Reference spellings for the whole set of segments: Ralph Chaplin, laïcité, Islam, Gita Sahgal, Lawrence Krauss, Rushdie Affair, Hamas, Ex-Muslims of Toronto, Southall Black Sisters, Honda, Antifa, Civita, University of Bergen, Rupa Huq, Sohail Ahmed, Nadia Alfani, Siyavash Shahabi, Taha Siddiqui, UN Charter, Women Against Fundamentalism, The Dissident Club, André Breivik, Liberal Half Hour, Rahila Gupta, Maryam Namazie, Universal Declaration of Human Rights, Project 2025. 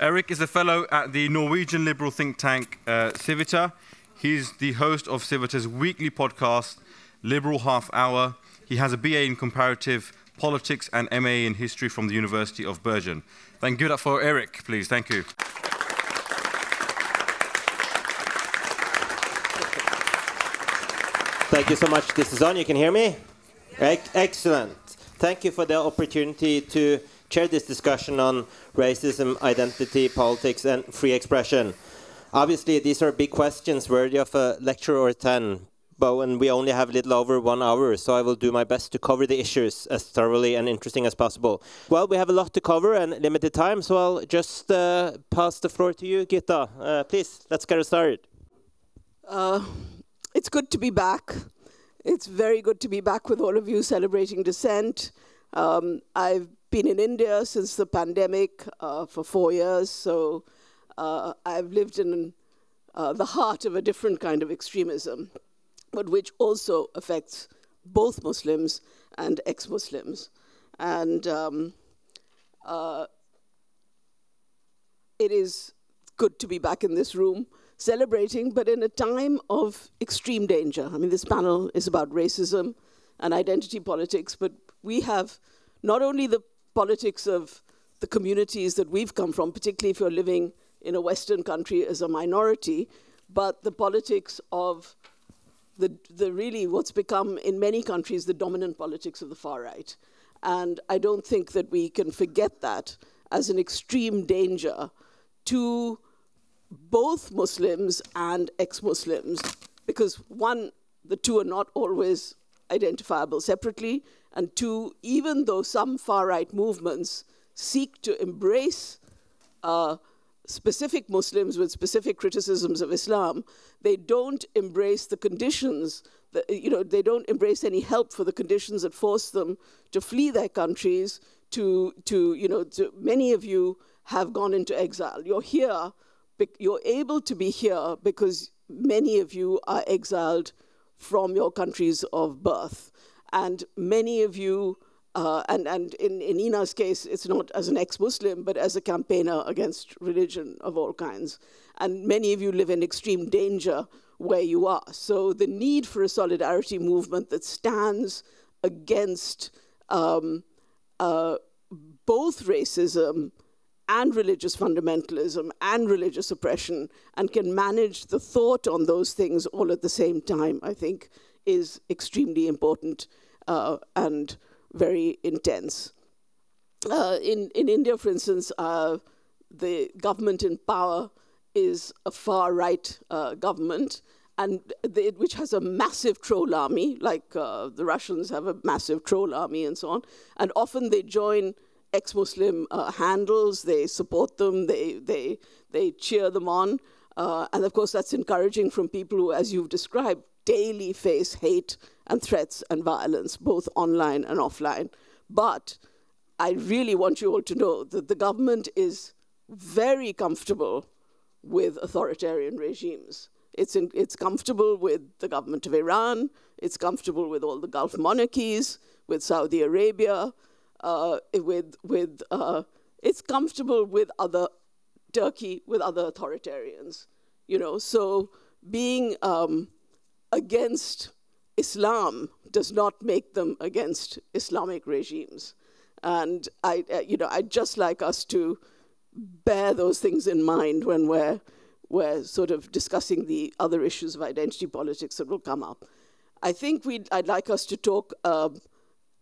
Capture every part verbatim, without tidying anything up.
Eric is a fellow at the Norwegian liberal think tank uh, Civita. He's the host of Civita's weekly podcast, Liberal Half Hour. He has a B A in comparative politics and M A in history from the University of Bergen. Thank you for Eric, please. Thank you. Thank you so much. This is on. You can hear me? Excellent. Thank you for the opportunity to chair this discussion on racism, identity, politics, and free expression. Obviously, these are big questions worthy of a lecture or ten, but when we only have a little over one hour, so I will do my best to cover the issues as thoroughly and interesting as possible. Well, we have a lot to cover and limited time, so I'll just uh, pass the floor to you, Gita. Uh, please, let's get started. Uh, it's good to be back. It's very good to be back with all of you celebrating dissent. Um, I've been in India since the pandemic uh, for four years, so uh, I've lived in uh, the heart of a different kind of extremism, but which also affects both Muslims and ex-Muslims. And um, uh, it is good to be back in this room celebrating, but in a time of extreme danger. I mean, this panel is about racism and identity politics, but we have not only the politics of the communities that we've come from, particularly if you're living in a Western country as a minority, but the politics of The, the really what's become in many countries the dominant politics of the far right. And I don't think that we can forget that as an extreme danger to both Muslims and ex-Muslims, because one, the two are not always identifiable separately, and two, even though some far right movements seek to embrace uh, specific Muslims with specific criticisms of Islam, they don't embrace the conditions, that, you know, they don't embrace any help for the conditions that force them to flee their countries, to, to you know, to, many of you have gone into exile. You're here, you're able to be here because many of you are exiled from your countries of birth. And many of you Uh, and and in, in Ina's case, it's not as an ex-Muslim, but as a campaigner against religion of all kinds. And many of you live in extreme danger where you are. So the need for a solidarity movement that stands against um, uh, both racism and religious fundamentalism and religious oppression and can manage the thought on those things all at the same time, I think, is extremely important uh, and very intense. Uh, in, in India, for instance, uh, the government in power is a far-right uh, government, and they, which has a massive troll army, like uh, the Russians have a massive troll army and so on. And often they join ex-Muslim uh, handles, they support them, they, they, they cheer them on. Uh, and of course, that's encouraging from people who, as you've described, daily face hate and threats and violence, both online and offline. But I really want you all to know that the government is very comfortable with authoritarian regimes. It's, in, it's comfortable with the government of Iran. It's comfortable with all the Gulf monarchies, with Saudi Arabia, uh, with, with uh, it's comfortable with other, Turkey, with other authoritarians. You know, so being um, against Islam does not make them against Islamic regimes. And I, uh, you know, I'd just like us to bear those things in mind when we're, we're sort of discussing the other issues of identity politics that will come up. I think we'd, I'd like us to talk uh,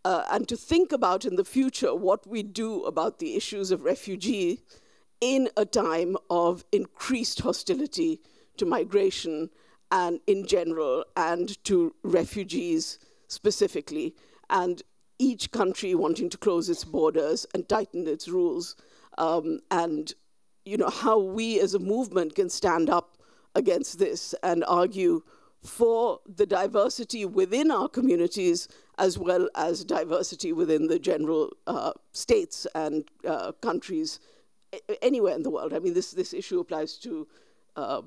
uh, and to think about in the future what we do about the issues of refugees in a time of increased hostility to migration and in general, and to refugees specifically, and each country wanting to close its borders and tighten its rules, um, and you know how we as a movement can stand up against this and argue for the diversity within our communities as well as diversity within the general uh, states and uh, countries anywhere in the world. I mean, this, this issue applies to uh,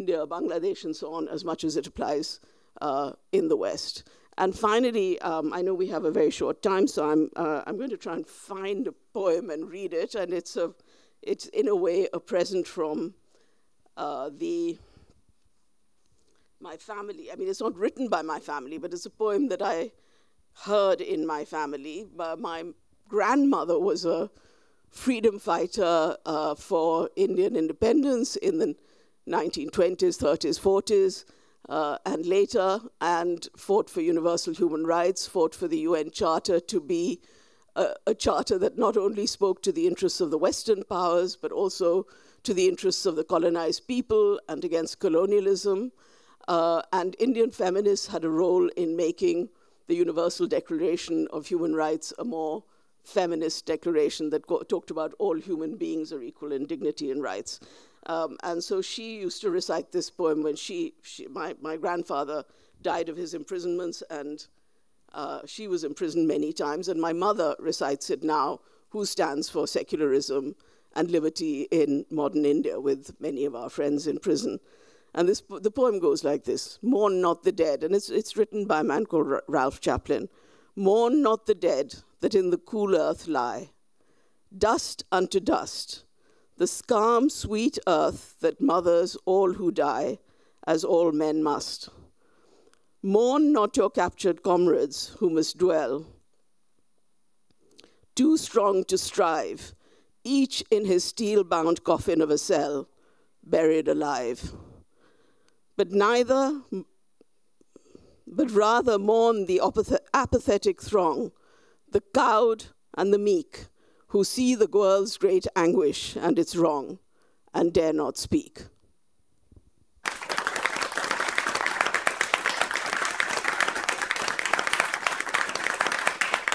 India, Bangladesh, and so on, as much as it applies uh, in the West. And finally, um, I know we have a very short time, so I'm, uh, I'm going to try and find a poem and read it. And it's, a, it's in a way, a present from uh, the, my family. I mean, it's not written by my family, but it's a poem that I heard in my family. Uh, my grandmother was a freedom fighter uh, for Indian independence in the nineteen twenties, thirties, forties. Uh, and later, and fought for universal human rights, fought for the U N Charter to be a, a charter that not only spoke to the interests of the Western powers, but also to the interests of the colonized people and against colonialism. Uh, and Indian feminists had a role in making the Universal Declaration of Human Rights a more feminist declaration that talked about all human beings are equal in dignity and rights. Um, and so she used to recite this poem when she, she my, my grandfather died of his imprisonments, and uh, she was imprisoned many times. And my mother recites it now, who stands for secularism and liberty in modern India with many of our friends in prison. And this, the poem goes like this: mourn not the dead. And it's, it's written by a man called R- Ralph Chaplin. Mourn not the dead that in the cool earth lie, dust unto dust, the calm, sweet earth that mothers all who die, as all men must. Mourn not your captured comrades who must dwell, too strong to strive, each in his steel-bound coffin of a cell, buried alive. But neither, but rather mourn the apathetic throng, the cowed and the meek, who see the world's great anguish and its wrong, and dare not speak.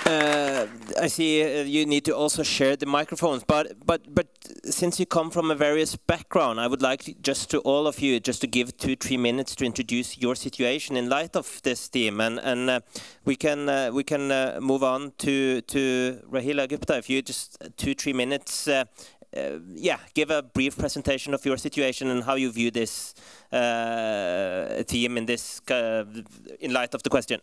Uh, I see uh, you need to also share the microphones, but, but, but since you come from a various background, I would like to, just to all of you, just to give two, three minutes to introduce your situation in light of this theme, and, and uh, we can, uh, we can uh, move on to, to Rahila Gupta, if you just two, three minutes, uh, uh, yeah, give a brief presentation of your situation and how you view this uh, theme in, this, uh, in light of the question.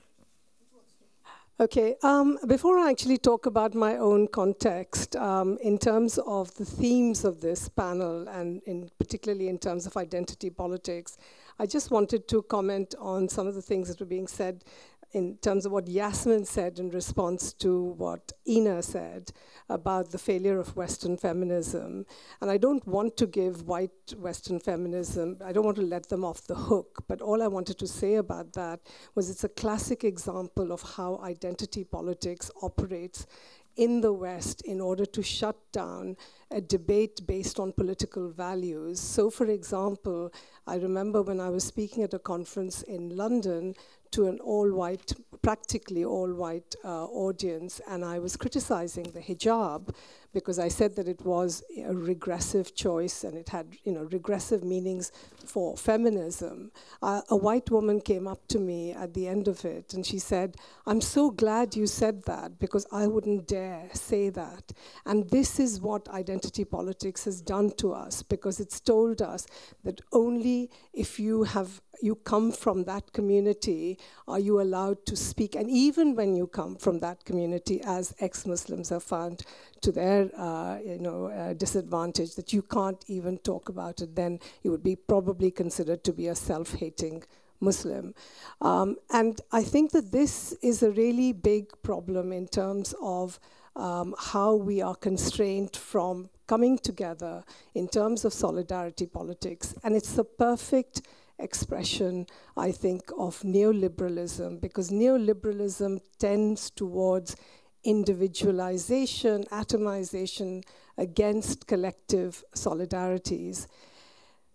Okay, um, before I actually talk about my own context, um, in terms of the themes of this panel, and in particularly in terms of identity politics, I just wanted to comment on some of the things that were being said in terms of what Yasmin said in response to what Ina said about the failure of Western feminism. And I don't want to give white Western feminism, I don't want to let them off the hook, but all I wanted to say about that was it's a classic example of how identity politics operates in the West in order to shut down a debate based on political values. So for example, I remember when I was speaking at a conference in London to an all-white, practically all-white uh, audience, and I was criticizing the hijab because I said that it was a regressive choice and it had, you know, regressive meanings for feminism. Uh, a white woman came up to me at the end of it and she said, "I'm so glad you said that because I wouldn't dare say that." And this is what identity politics has done to us, because it's told us that only if you have you come from that community are you allowed to speak, and even when you come from that community, as ex-Muslims are found to their uh, you know, uh, disadvantage, that you can't even talk about it, then you would be probably considered to be a self-hating Muslim. Um, and I think that this is a really big problem in terms of um, how we are constrained from coming together in terms of solidarity politics, and it's the perfect expression, I think, of neoliberalism, because neoliberalism tends towards individualization, atomization against collective solidarities.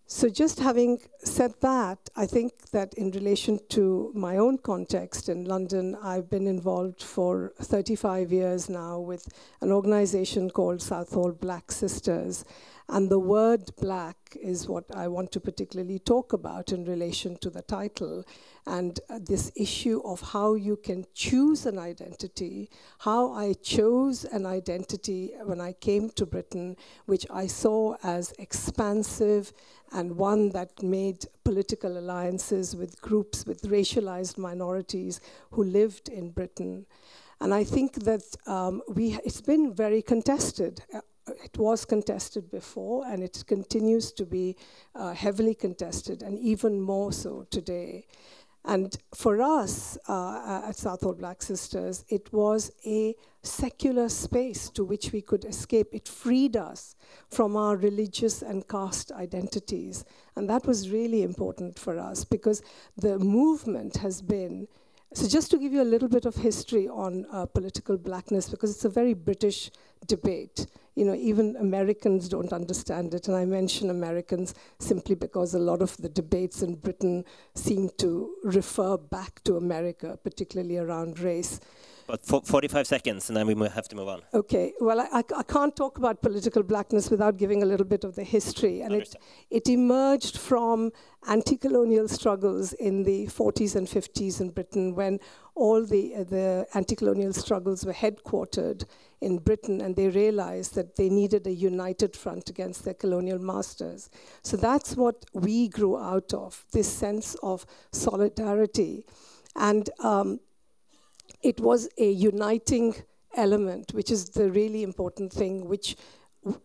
So just having said that, I think that in relation to my own context in London, I've been involved for thirty-five years now with an organization called Southall Black Sisters. And the word black is what I want to particularly talk about in relation to the title, and uh, this issue of how you can choose an identity, how I chose an identity when I came to Britain, which I saw as expansive and one that made political alliances with groups, with racialized minorities who lived in Britain. And I think that um, we, it's been very contested. It was contested before, and it continues to be uh, heavily contested, and even more so today. And for us uh, at Southall Black Sisters, it was a secular space to which we could escape. It freed us from our religious and caste identities. And that was really important for us, because the movement has been... So just to give you a little bit of history on uh, political blackness, because it's a very British debate. You know, even Americans don't understand it, and I mention Americans simply because a lot of the debates in Britain seem to refer back to America, particularly around race. But for forty-five seconds, and then we have to move on. Okay. Well, I, I, I can't talk about political blackness without giving a little bit of the history. And it, it emerged from anti-colonial struggles in the forties and fifties in Britain, when all the, uh, the anti-colonial struggles were headquartered in Britain, and they realized that they needed a united front against their colonial masters. So that's what we grew out of, this sense of solidarity. And... Um, It was a uniting element, which is the really important thing, which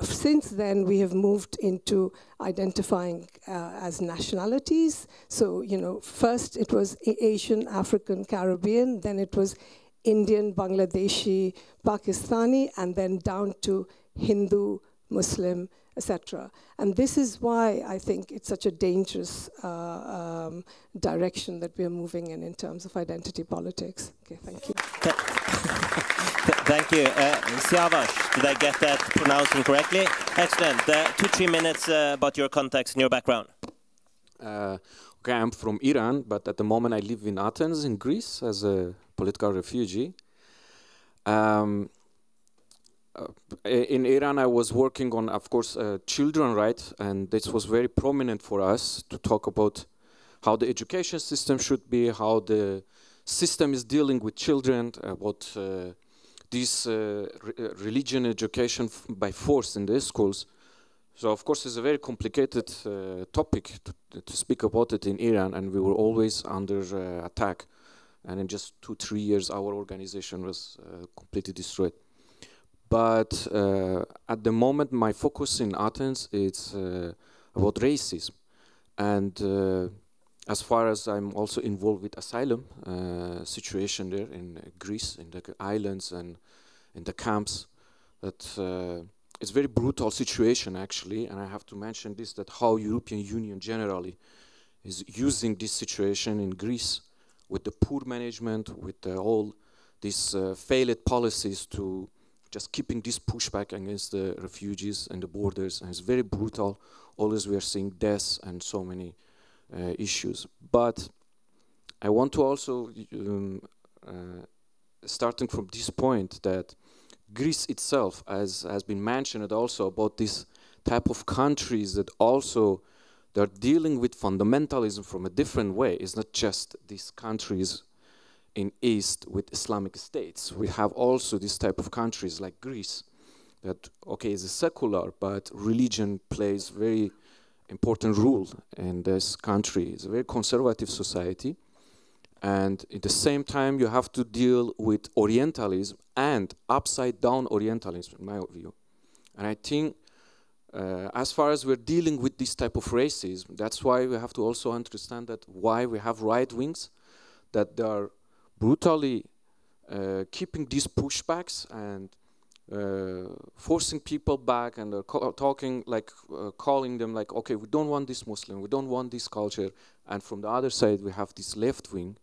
since then we have moved into identifying uh, as nationalities. So, you know, first it was Asian, African, Caribbean, then it was Indian, Bangladeshi, Pakistani, and then down to Hindu, Muslim, et cetera. And this is why I think it's such a dangerous uh, um, direction that we are moving in in terms of identity politics. Okay, thank you. Thank you. Uh, Siyavash, did I get that pronouncing correctly? Excellent. Uh, two, three minutes uh, about your context and your background. Uh, okay, I'm from Iran, but at the moment I live in Athens, in Greece, as a political refugee. Um, Uh, in Iran, I was working on, of course, uh, children's rights, and this was very prominent for us to talk about how the education system should be, how the system is dealing with children, about uh, this uh, re religion education f by force in the schools. So, of course, it's a very complicated uh, topic to, to speak about it in Iran, and we were always under uh, attack. And in just two, three years, our organization was uh, completely destroyed. But uh, at the moment, my focus in Athens is uh, about racism. And uh, as far as I'm also involved with asylum uh, situation there in Greece, in the islands and in the camps, that uh, it's a very brutal situation, actually. And I have to mention this, that how European Union generally is using this situation in Greece with the poor management, with the, all these uh, failed policies to just keeping this pushback against the refugees and the borders. And it's very brutal. Always we are seeing deaths and so many uh, issues. But I want to also, um, uh, starting from this point, that Greece itself, as has been mentioned also about this type of countries that also they're dealing with fundamentalism from a different way. It's not just these countries in East with Islamic states. We have also this type of countries like Greece that, okay, is a secular, but religion plays very important role in this country. It's a very conservative society. And at the same time, you have to deal with Orientalism and upside-down Orientalism, in my view. And I think uh, as far as we're dealing with this type of racism, that's why we have to also understand that why we have right-wings, that they are brutally uh, keeping these pushbacks and uh, forcing people back and uh, talking like, uh, calling them like, okay, we don't want this Muslim, we don't want this culture. And from the other side, we have this left wing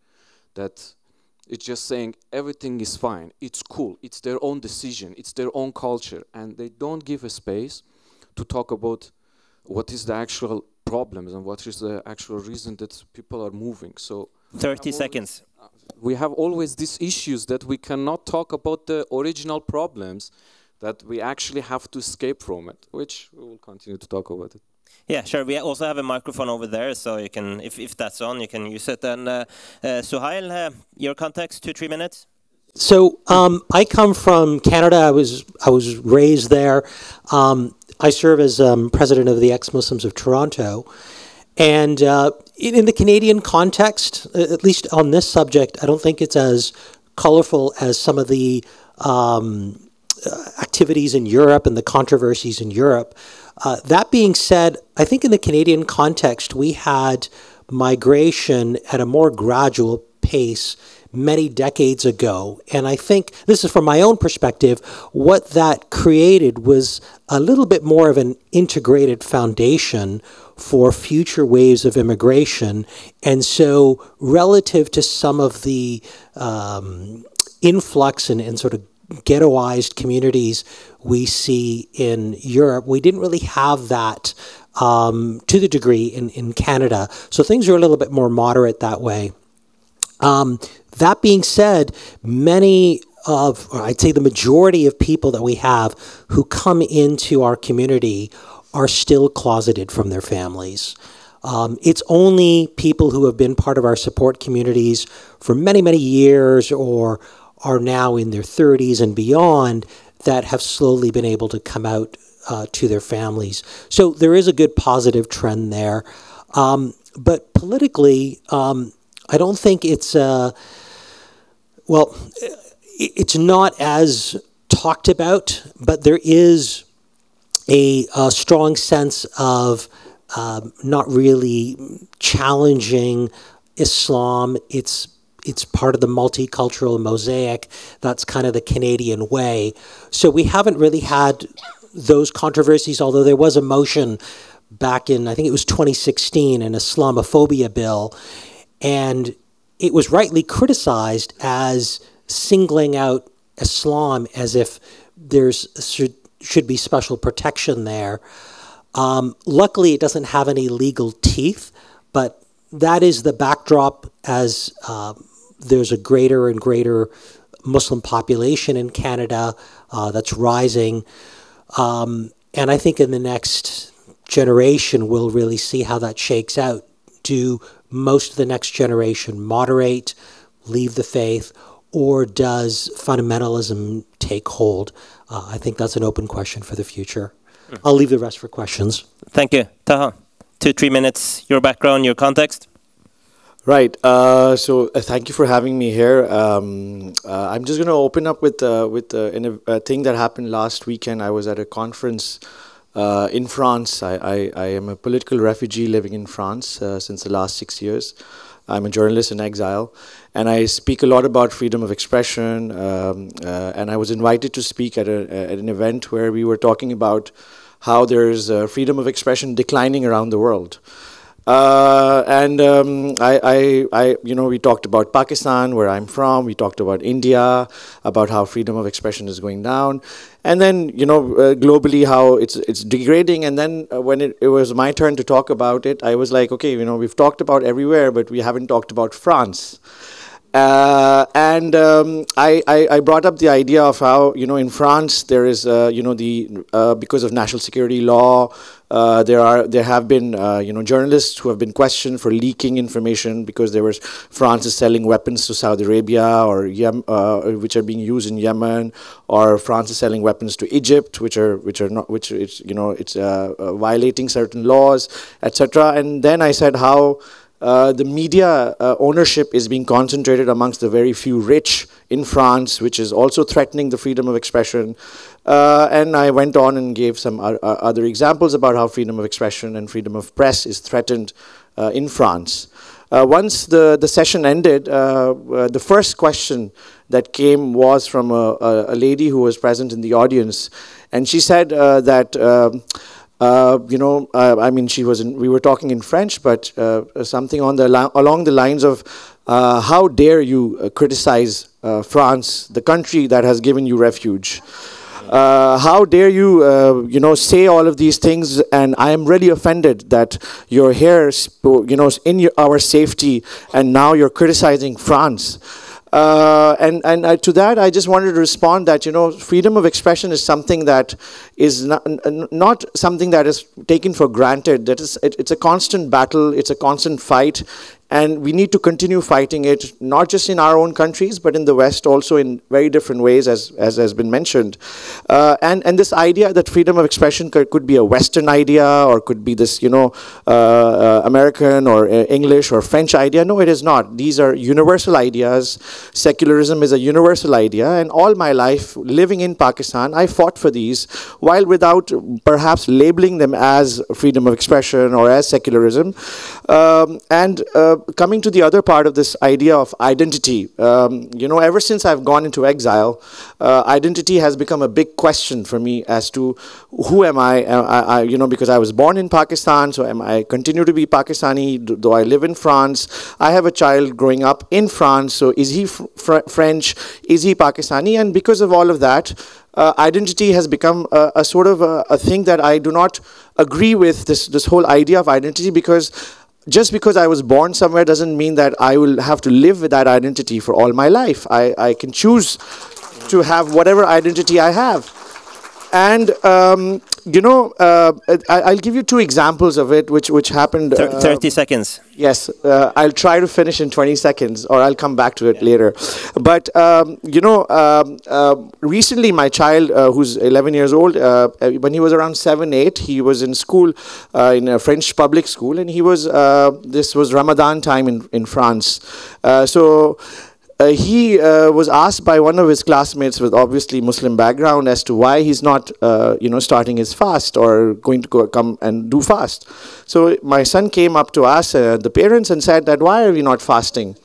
that it's just saying everything is fine, it's cool, it's their own decision, it's their own culture. And they don't give a space to talk about what is the actual problems and what is the actual reason that people are moving. So thirty seconds. We have always these issues that we cannot talk about the original problems. that we actually have to escape from it, which we will continue to talk about it. Yeah, sure. We also have a microphone over there, so you can, if, if that's on, you can use it. And uh, uh, Sohail, uh, your context, two, three minutes. So um, I come from Canada. I was I was raised there. Um, I serve as um, president of the Ex-Muslims of Toronto. And uh, in, in the Canadian context, at least on this subject, I don't think it's as colorful as some of the um, activities in Europe and the controversies in Europe. Uh, that being said, I think in the Canadian context, we had migration at a more gradual pace many decades ago. And I think, this is from my own perspective, what that created was a little bit more of an integrated foundation for future waves of immigration. And so relative to some of the um, influx and, and sort of ghettoized communities we see in Europe, we didn't really have that um, to the degree in, in Canada. So things are a little bit more moderate that way. Um, that being said, many of, or I'd say the majority of people that we have who come into our community are still closeted from their families. Um, it's only people who have been part of our support communities for many, many years or are now in their thirties and beyond that have slowly been able to come out uh, to their families. So there is a good positive trend there. Um, but politically, um, I don't think it's, uh, well, it's not as talked about, but there is a, a strong sense of uh, not really challenging Islam. It's, it's part of the multicultural mosaic. That's kind of the Canadian way. So we haven't really had those controversies, although there was a motion back in, I think it was twenty sixteen, an Islamophobia bill. And it was rightly criticized as singling out Islam as if there's should, should be special protection there. Um, luckily, it doesn't have any legal teeth, but that is the backdrop as uh, there's a greater and greater Muslim population in Canada uh, that's rising. Um, and I think in the next generation, we'll really see how that shakes out. Do most of the next generation moderate, leave the faith, or does fundamentalism take hold? Uh, I think that's an open question for the future. Mm. I'll leave the rest for questions. Thank you. Taha, two, three minutes, your background, your context. Right. Uh, so uh, thank you for having me here. Um, uh, I'm just going to open up with, uh, with uh, in a, a thing that happened last weekend. I was at a conference Uh, in France. I, I, I am a political refugee living in France uh, since the last six years. I'm a journalist in exile, and I speak a lot about freedom of expression. Um, uh, and I was invited to speak at, a, at an event where we were talking about how there's uh, freedom of expression declining around the world. Uh, and um, I, I, I, you know, we talked about Pakistan, where I'm from. We talked about India, about how freedom of expression is going down, and then, you know, uh, globally how it's it's degrading. And then uh, when it, it was my turn to talk about it, I was like, okay, you know, we've talked about everywhere, but we haven't talked about France. Uh, and um, I, I, I brought up the idea of how, you know, in France there is, uh, you know, the uh, because of national security law, uh, there are there have been, uh, you know, journalists who have been questioned for leaking information because there was France is selling weapons to Saudi Arabia or Yem, uh, which are being used in Yemen, or France is selling weapons to Egypt, which are which are not which it's you know it's uh, uh, violating certain laws, et cetera. And then I said how. Uh, the media uh, ownership is being concentrated amongst the very few rich in France, which is also threatening the freedom of expression. Uh, and I went on and gave some uh, other examples about how freedom of expression and freedom of press is threatened uh, in France. Uh, once the, the session ended, uh, uh, the first question that came was from a, a, a lady who was present in the audience. And she said uh, that... Uh, Uh, you know, uh, I mean, she was in, we were talking in French, but uh, something on the along the lines of, uh, how dare you uh, criticize uh, France, the country that has given you refuge? Uh, how dare you, uh, you know, say all of these things? And I am really offended that you're here, you know, in your, our safety, and now you're criticizing France. Uh, and and I, to that, I just wanted to respond that, you know, freedom of expression is something that is not, not something that is taken for granted. That is, it, it's a constant battle, it's a constant fight, and we need to continue fighting it, not just in our own countries, but in the West also in very different ways, as, as has been mentioned. Uh, and, and this idea that freedom of expression could, could be a Western idea, or could be this, you know, uh, uh, American or uh, English or French idea. No, it is not. These are universal ideas. Secularism is a universal idea, and all my life, living in Pakistan, I fought for these, while without perhaps labeling them as freedom of expression or as secularism. Um, and uh, coming to the other part of this idea of identity, um, you know, ever since I've gone into exile, uh, identity has become a big question for me as to who am I, I, I, you know, because I was born in Pakistan, so am I continue to be Pakistani, though I live in France. I have a child growing up in France, so is he Fr French, is he Pakistani? And because of all of that, uh, identity has become a, a sort of a, a thing that I do not agree with, this, this whole idea of identity, because just because I was born somewhere doesn't mean that I will have to live with that identity for all my life. I, I can choose to have whatever identity I have. And, um, you know, uh, I, I'll give you two examples of it, which, which happened... Uh, thirty seconds. Yes. Uh, I'll try to finish in twenty seconds, or I'll come back to it yeah. later. But, um, you know, um, uh, recently my child, uh, who's eleven years old, uh, when he was around seven, eight, he was in school, uh, in a French public school, and he was... Uh, this was Ramadan time in, in France. Uh, so... Uh, he uh, was asked by one of his classmates with obviously Muslim background as to why he's not, uh, you know, starting his fast or going to go, come and do fast. So my son came up to us, uh, the parents, and said that, why are we not fasting?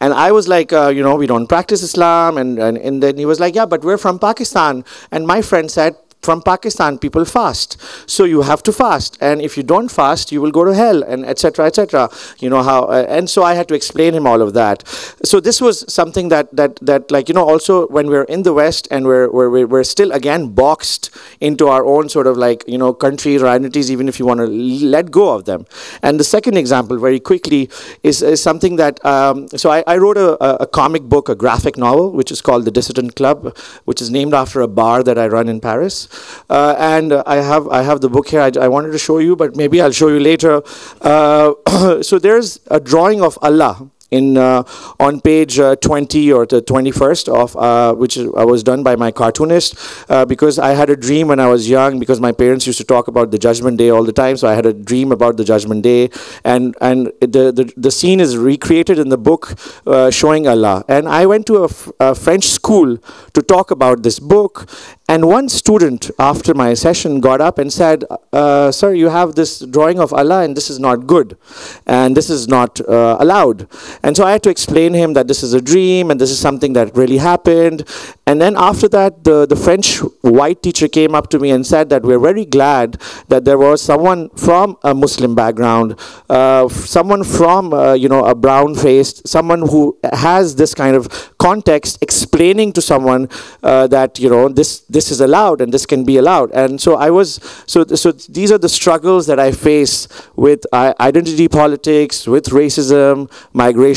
And I was like, uh, you know, we don't practice Islam. And, and, and then he was like, yeah, but we're from Pakistan. And my friend said, from Pakistan, people fast. So you have to fast. And if you don't fast, you will go to hell, and et cetera, et cetera. You know how, uh, and so I had to explain him all of that. So this was something that, that, that like, you know, also when we're in the West and we're, we're, we're still, again, boxed into our own sort of like, you know, countries or identities, even if you want to let go of them. And the second example, very quickly, is, is something that, um, so I, I wrote a, a comic book, a graphic novel, which is called The Dissident Club, which is named after a bar that I run in Paris. Uh, and uh, I have I have the book here. I, I wanted to show you, but maybe I'll show you later. Uh, so there's a drawing of Allah in uh, on page uh, twenty or the twenty-first of uh, which I was done by my cartoonist, uh, because I had a dream when I was young, because my parents used to talk about the judgment day all the time, so I had a dream about the judgment day, and and the the, the scene is recreated in the book, uh, showing Allah. And I went to a, f a French school to talk about this book, and one student after my session got up and said, uh, sir, you have this drawing of Allah, and this is not good, and this is not uh, allowed. And so I had to explain him that this is a dream, and this is something that really happened. And then after that, the, the French white teacher came up to me and said that we're very glad that there was someone from a Muslim background, uh, someone from, uh, you know, a brown-faced, someone who has this kind of context explaining to someone uh, that, you know, this, this is allowed and this can be allowed. And so I was, so, so these are the struggles that I face with uh, identity politics, with racism, migration,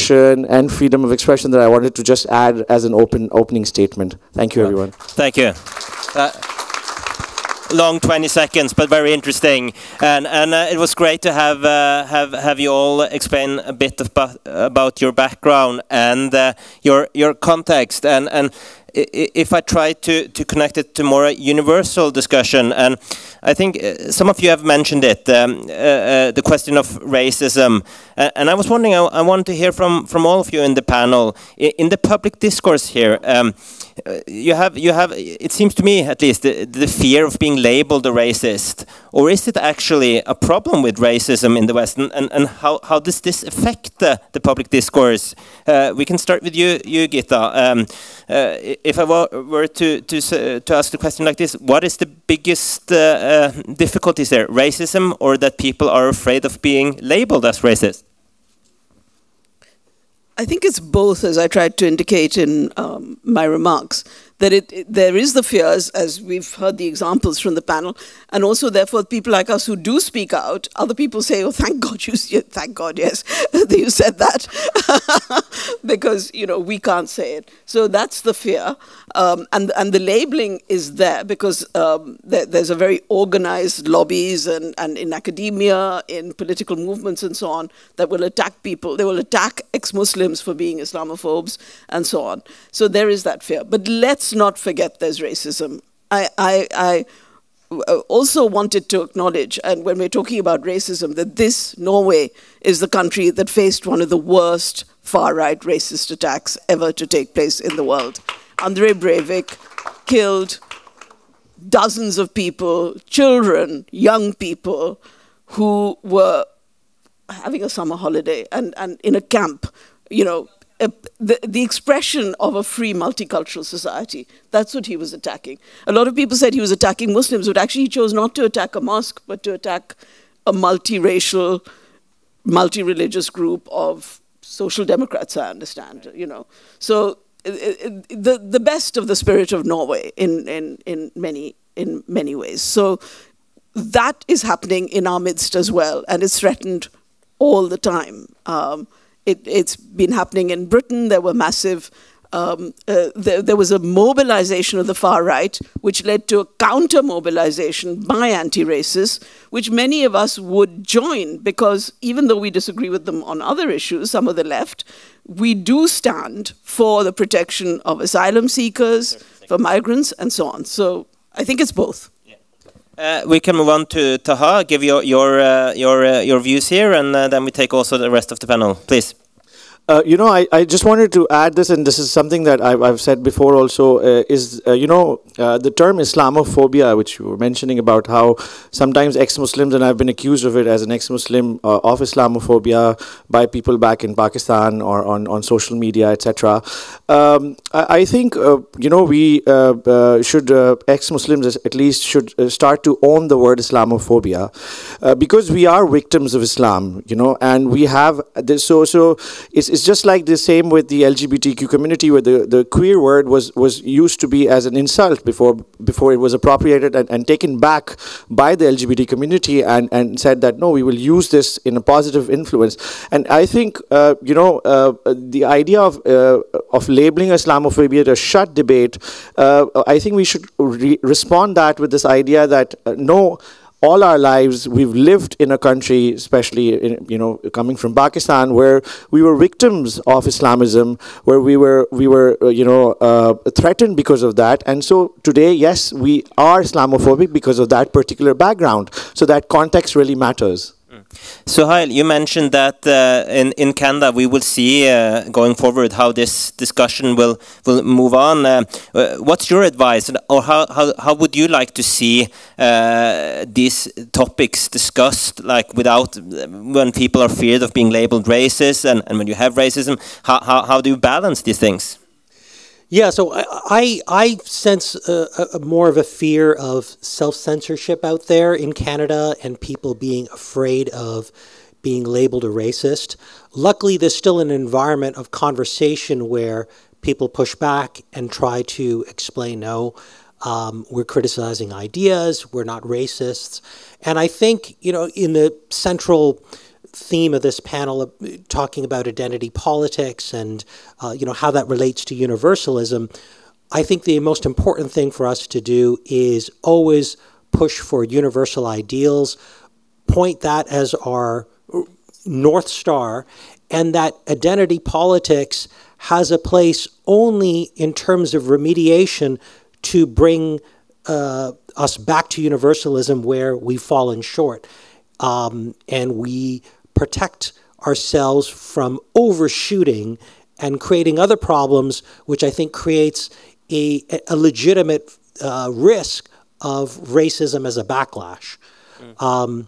and freedom of expression, that I wanted to just add as an open opening statement. Thank you, everyone. Thank you. Uh, long twenty seconds, but very interesting, and and uh, it was great to have uh, have have you all explain a bit about, about your background and uh, your your context, and and if I try to to connect it to more a universal discussion, and I think some of you have mentioned it, um, uh, uh, the question of racism, uh, and I was wondering, I, I wanted to hear from from all of you in the panel, in, in the public discourse here. Um, you have you have it seems to me at least the, the fear of being labeled a racist, or is it actually a problem with racism in the West, and and, and how how does this affect the, the public discourse? Uh, we can start with you, you Gita. Um, uh, If I were to, to, to ask the question like this, what is the biggest uh, uh, difficulties there? Racism, or that people are afraid of being labeled as racist? I think it's both, as I tried to indicate in um, my remarks. that it, it, there is the fears, as we've heard the examples from the panel, and also therefore people like us who do speak out, other people say, oh, thank God, you, thank God, yes, that you said that, because, you know, we can't say it. So that's the fear, um, and, and the labeling is there because um, there, there's a very organized lobbies and, and in academia, in political movements and so on, that will attack people. They will attack ex-Muslims for being Islamophobes and so on. So there is that fear. But let's not forget there's racism. I, I, I also wanted to acknowledge, and when we're talking about racism, that this, Norway, is the country that faced one of the worst far-right racist attacks ever to take place in the world. André Breivik killed dozens of people, children, young people, who were having a summer holiday and, and in a camp, you know, a, the, the expression of a free multicultural society. That's what he was attacking. A lot of people said he was attacking Muslims, but actually he chose not to attack a mosque, but to attack a multiracial, multi-religious group of social democrats, I understand, you know. So it, it, the, the best of the spirit of Norway in, in, in, many, in many ways. So that is happening in our midst as well, and it's threatened all the time. Um, it, it's been happening in Britain. There were massive, um, uh, there, there was a mobilization of the far right, which led to a counter-mobilization by anti-racists, which many of us would join, because even though we disagree with them on other issues, some of the left, we do stand for the protection of asylum seekers, for migrants, and so on. So I think it's both. Uh, we can move on to Taha, give your your uh, your uh, your views here, and uh, then we take also the rest of the panel, please. Uh, you know, I, I just wanted to add this, and this is something that I've, I've said before also, uh, is, uh, you know, uh, the term Islamophobia, which you were mentioning about how sometimes ex-Muslims, and I've been accused of it as an ex-Muslim, uh, of Islamophobia by people back in Pakistan or on, on social media, et cetera. Um, I, I think, uh, you know, we uh, uh, should, uh, ex-Muslims at least, should start to own the word Islamophobia, uh, because we are victims of Islam, you know, and we have this, so, so it's It's just like the same with the L G B T Q community, where the, the queer word was, was used to be as an insult before before it was appropriated and, and taken back by the L G B T community, and, and said that, no, we will use this in a positive influence. And I think, uh, you know, uh, the idea of, uh, of labeling Islamophobia a shut debate, uh, I think we should re respond that with this idea that, uh, no, all our lives, we've lived in a country, especially, in, you know, coming from Pakistan, where we were victims of Islamism, where we were, we were, uh, you know, uh, threatened because of that. And so today, yes, we are Islamophobic because of that particular background. So that context really matters. Sohail, you mentioned that uh, in, in Canada we will see uh, going forward how this discussion will, will move on. Uh, what's your advice, or how, how, how would you like to see uh, these topics discussed, like without, when people are feared of being labeled racist, and, and when you have racism, how, how, how do you balance these things? Yeah, so I, I, I sense uh, a, more of a fear of self-censorship out there in Canada, and people being afraid of being labeled a racist. Luckily, there's still an environment of conversation where people push back and try to explain, no, um, we're criticizing ideas, we're not racists. And I think, you know, in the central theme of this panel, uh, talking about identity politics and uh, you know, how that relates to universalism, I think the most important thing for us to do is always push for universal ideals, point that as our North Star, and that identity politics has a place only in terms of remediation to bring uh, us back to universalism where we've fallen short, um, and we protect ourselves from overshooting and creating other problems, which I think creates a, a legitimate uh, risk of racism as a backlash. Mm. Um,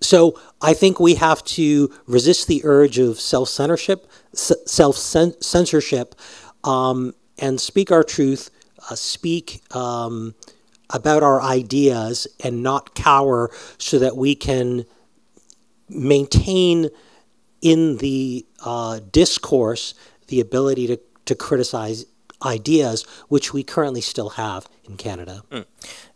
so I think we have to resist the urge of self-censorship, self-censorship, um, and speak our truth, uh, speak um, about our ideas, and not cower, so that we can maintain in the uh, discourse the ability to, to criticize ideas which we currently still have in Canada. Mm.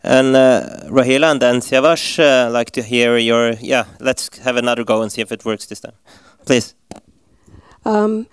And uh, Rahila and then Siyavash, uh, like to hear your, yeah, let's have another go and see if it works this time. Please. Um,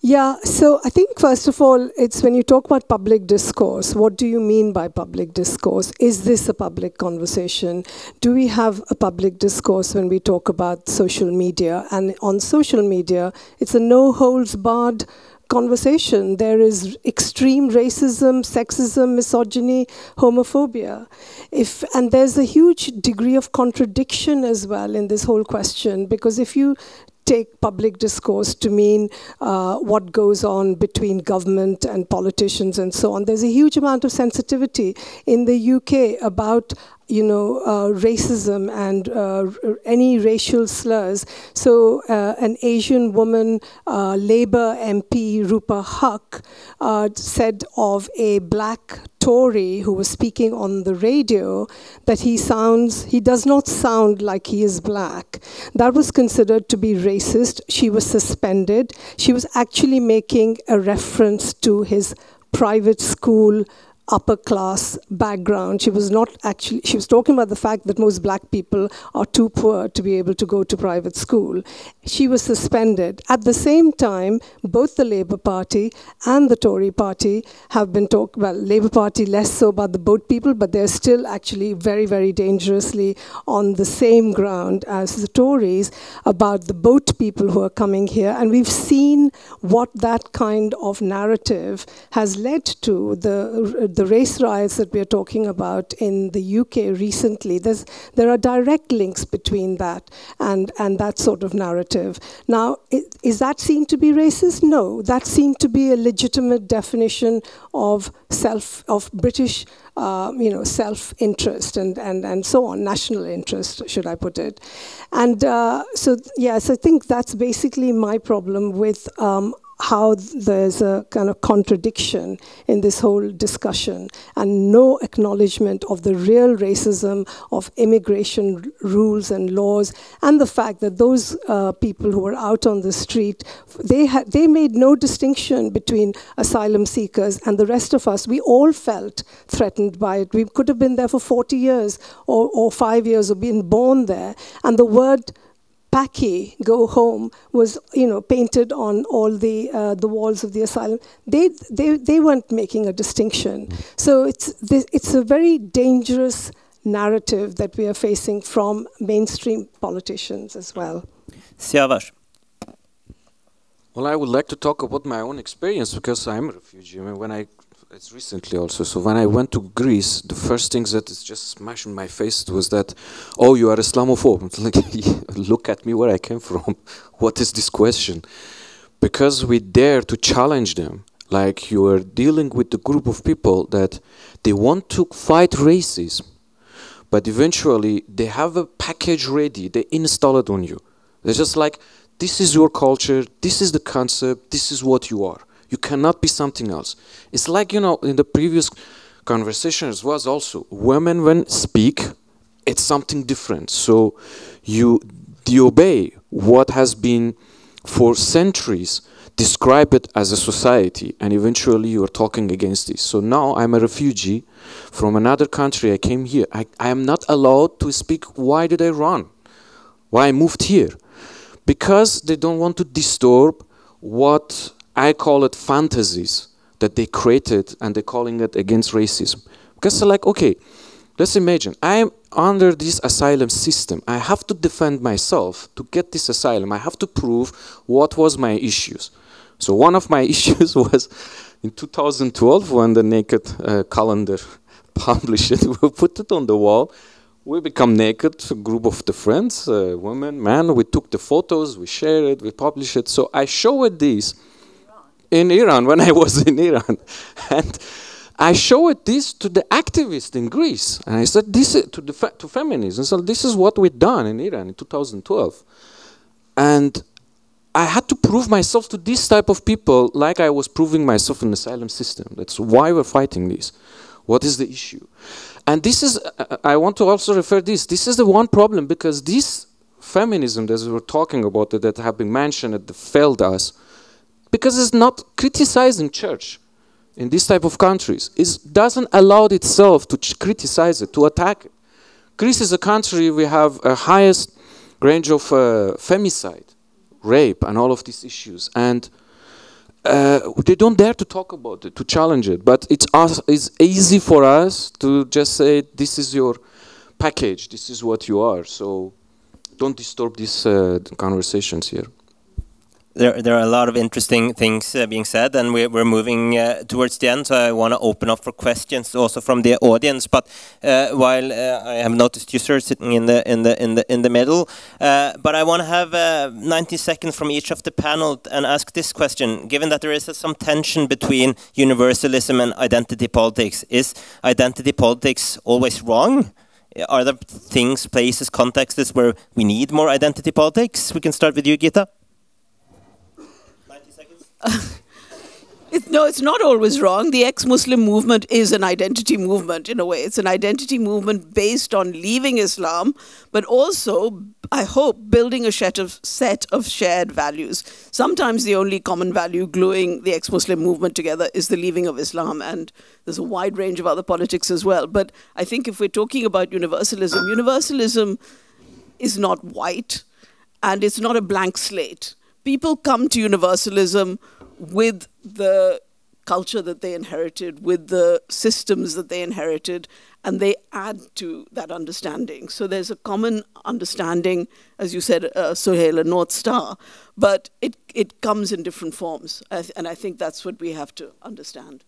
yeah, so I think first of all, it's when you talk about public discourse, what do you mean by public discourse? Is this a public conversation? Do we have a public discourse when we talk about social media? And on social media, it's a no-holds-barred conversation. There is extreme racism, sexism, misogyny, homophobia. If, and there's a huge degree of contradiction as well in this whole question, because if you take public discourse to mean uh, what goes on between government and politicians and so on. There's a huge amount of sensitivity in the U K about you know, uh, racism and uh, any racial slurs. So uh, an Asian woman, uh, Labour M P Rupa Huq, uh, said of a black Tory who was speaking on the radio that he sounds, he does not sound like he is black. That was considered to be racist. She was suspended. She was actually making a reference to his private school upper class background. She was not actually, she was talking about the fact that most black people are too poor to be able to go to private school. She was suspended. At the same time, both the Labour Party and the Tory Party have been talking, well, Labour Party less so about the boat people, but they're still actually very, very dangerously on the same ground as the Tories about the boat people who are coming here. And we've seen what that kind of narrative has led to. The The race riots that we're talking about in the U K recently, there's, there are direct links between that and, and that sort of narrative. Now, is that seen to be racist? No, that seemed to be a legitimate definition of self, of British Uh, you know, self-interest and, and, and so on, national interest, should I put it. And uh, so, yes, I think that's basically my problem with um, how there's a kind of contradiction in this whole discussion and no acknowledgement of the real racism of immigration rules and laws and the fact that those uh, people who were out on the street, they, had, they made no distinction between asylum seekers and the rest of us. We all felt threatened by it. We could have been there for forty years or, or five years or been born there. And the word Paki, go home, was you know painted on all the uh, the walls of the asylum. They they they weren't making a distinction. So it's this, it's a very dangerous narrative that we are facing from mainstream politicians as well. Siyavash. Well, I would like to talk about my own experience because I'm a refugee. I mean, when I It's recently also. So when I went to Greece, the first thing that is just smashed in my face was that, oh, you are Islamophobe. Look at me where I came from. What is this question? Because we dare to challenge them. Like you are dealing with a group of people that they want to fight racism, but eventually they have a package ready. They install it on you. They're just like, this is your culture. This is the concept. This is what you are. You cannot be something else. It's like, you know, in the previous conversations was also, women when speak, it's something different. So you, you obey what has been for centuries described as a society, and eventually you are talking against this. So now I'm a refugee from another country. I came here. I, I am not allowed to speak. Why did I run? Why I moved here? Because they don't want to disturb what I call it fantasies that they created and they're calling it against racism. Because they're like, okay, let's imagine, I'm under this asylum system. I have to defend myself to get this asylum. I have to prove what was my issues. So one of my issues was in two thousand twelve when the naked uh, calendar published it, we put it on the wall. We become naked, a group of the friends, uh, women, men. We took the photos, we shared it, we published it. So I showed these in Iran, when I was in Iran. And I showed this to the activists in Greece. And I said this is to, the fe to feminism. So this is what we've done in Iran in two thousand twelve. And I had to prove myself to this type of people like I was proving myself in the asylum system. That's why we're fighting this. What is the issue? And this is, uh, I want to also refer this. This is the one problem because this feminism that we were talking about that, that have been mentioned that failed us, because it's not criticizing church. in these type of countries is doesn't allow itself to criticize it, to attack it. Greece is a country we have a highest range of uh, femicide, rape, and all of these issues, and uh, they don't dare to talk about it, to challenge it. But it's us, it's easy for us to just say, "This is your package. This is what you are." So don't disturb these uh, conversations here. There, there are a lot of interesting things uh, being said, and we're, we're moving uh, towards the end, so I want to open up for questions also from the audience. But uh, while uh, I have noticed you, sir, sitting in the in the in the in the middle, uh, but I want to have uh, ninety seconds from each of the panel and ask this question: given that there is uh, some tension between universalism and identity politics, is identity politics always wrong? Are there things, places, contexts where we need more identity politics? We can start with you, Gita. It, no, it's not always wrong. The ex-Muslim movement is an identity movement in a way. It's an identity movement based on leaving Islam, but also, I hope, building a set of, set of shared values. Sometimes the only common value gluing the ex-Muslim movement together is the leaving of Islam, and there's a wide range of other politics as well. But I think if we're talking about universalism, universalism is not white, and it's not a blank slate. People come to universalism with the culture that they inherited, with the systems that they inherited, and they add to that understanding. So there's a common understanding, as you said, uh, Sohail, a North Star, but it, it comes in different forms, and I think that's what we have to understand.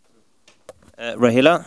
Uh, Rahila?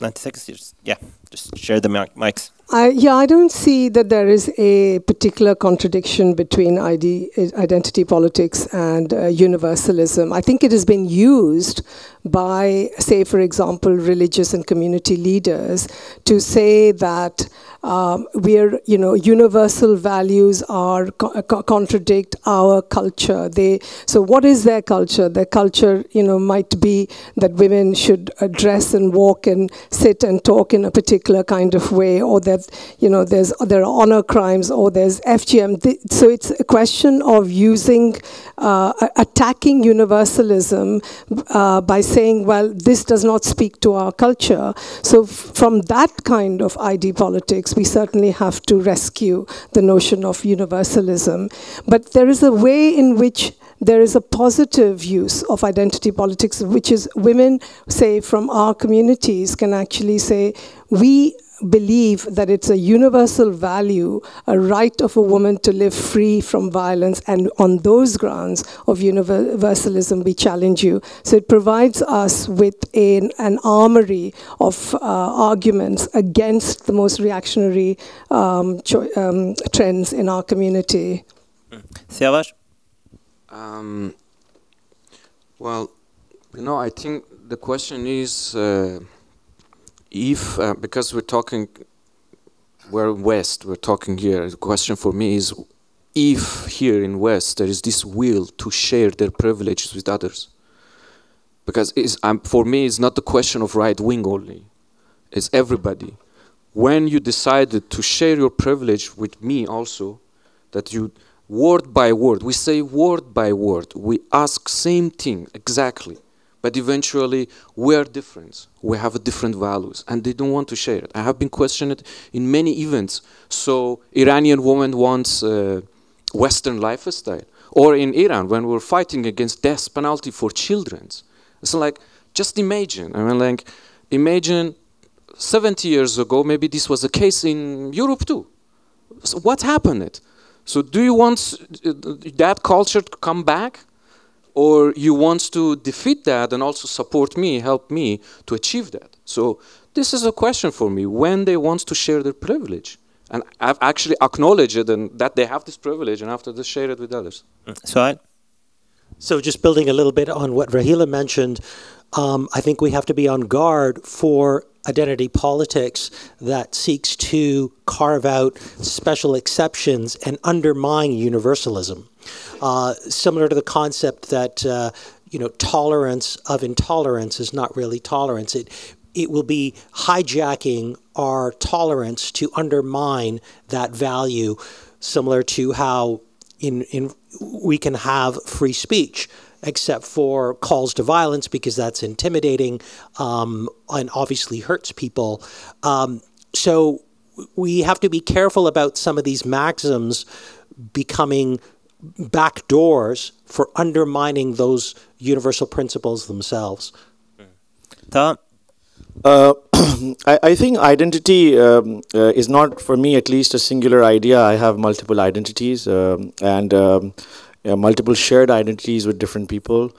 ninety seconds, yeah, just share the mic mics. I, yeah, I don't see that there is a particular contradiction between I D, identity politics and uh, universalism. I think it has been used by, say, for example, religious and community leaders to say that um, we're, you know, universal values are co co contradict our culture. They so what is their culture? Their culture, you know, might be that women should dress and walk and sit and talk in a particular kind of way, or that, you know, there's there are honor crimes, or there's F G M. So it's a question of using, uh, attacking universalism uh, by saying, well, this does not speak to our culture. So from that kind of I D politics, we certainly have to rescue the notion of universalism. But there is a way in which there is a positive use of identity politics, which is women, say, from our communities can actually say, we believe that it's a universal value, a right of a woman to live free from violence, and on those grounds of universalism, we challenge you. So it provides us with a, an armory of uh, arguments against the most reactionary um, um, trends in our community. Siyavash? Um, well, you know, I think the question is uh, if, uh, because we're talking, we're West, we're talking here, the question for me is if here in West there is this will to share their privileges with others. Because it's, um, for me it's not the question of right wing only, it's everybody. When you decided to share your privilege with me also, that you word by word, we say word by word, we ask same thing exactly, but eventually we are different, we have different values, and they don't want to share it. I have been questioned in many events. So Iranian woman wants uh, Western lifestyle, or in Iran when we're fighting against death penalty for children. It's like, just imagine, I mean like, imagine seventy years ago, maybe this was a case in Europe too. So what happened it? So do you want that culture to come back, or you want to defeat that and also support me, help me to achieve that? So this is a question for me, when they want to share their privilege. And I've actually acknowledged it and that they have this privilege, and after they share it with others. So, I so just building a little bit on what Rahila mentioned, um, I think we have to be on guard for identity politics that seeks to carve out special exceptions and undermine universalism. Uh, similar to the concept that uh, you know, tolerance of intolerance is not really tolerance. It, it will be hijacking our tolerance to undermine that value, similar to how in, in, we can have free speech. except for calls to violence, because that's intimidating um, and obviously hurts people. Um, so we have to be careful about some of these maxims becoming back doors for undermining those universal principles themselves. Taha? Uh, I, I think identity um, uh, is not, for me at least, a singular idea. I have multiple identities um, and um, yeah, multiple shared identities with different people.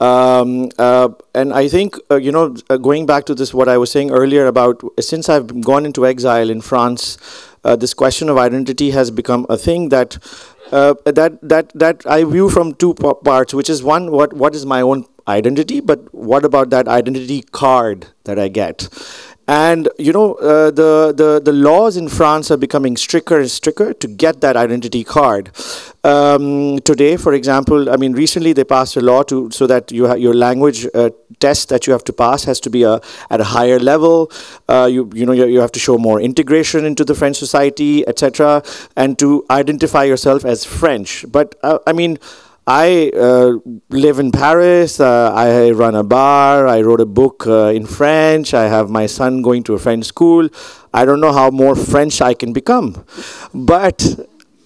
Um, uh, and I think, uh, you know, uh, going back to this, what I was saying earlier about, since I've gone into exile in France, uh, this question of identity has become a thing that uh, that that that I view from two parts, which is one, what what is my own identity, but what about that identity card that I get? And you know, uh, the, the the laws in France are becoming stricter and stricter to get that identity card. Um, today, for example, I mean, recently they passed a law to so that you ha your language uh, test that you have to pass has to be a, at a higher level. Uh, you you know you, you have to show more integration into the French society, et cetera, and to identify yourself as French. But uh, I mean. I uh, live in Paris, uh, I run a bar, I wrote a book uh, in French, I have my son going to a French school. I don't know how more French I can become. But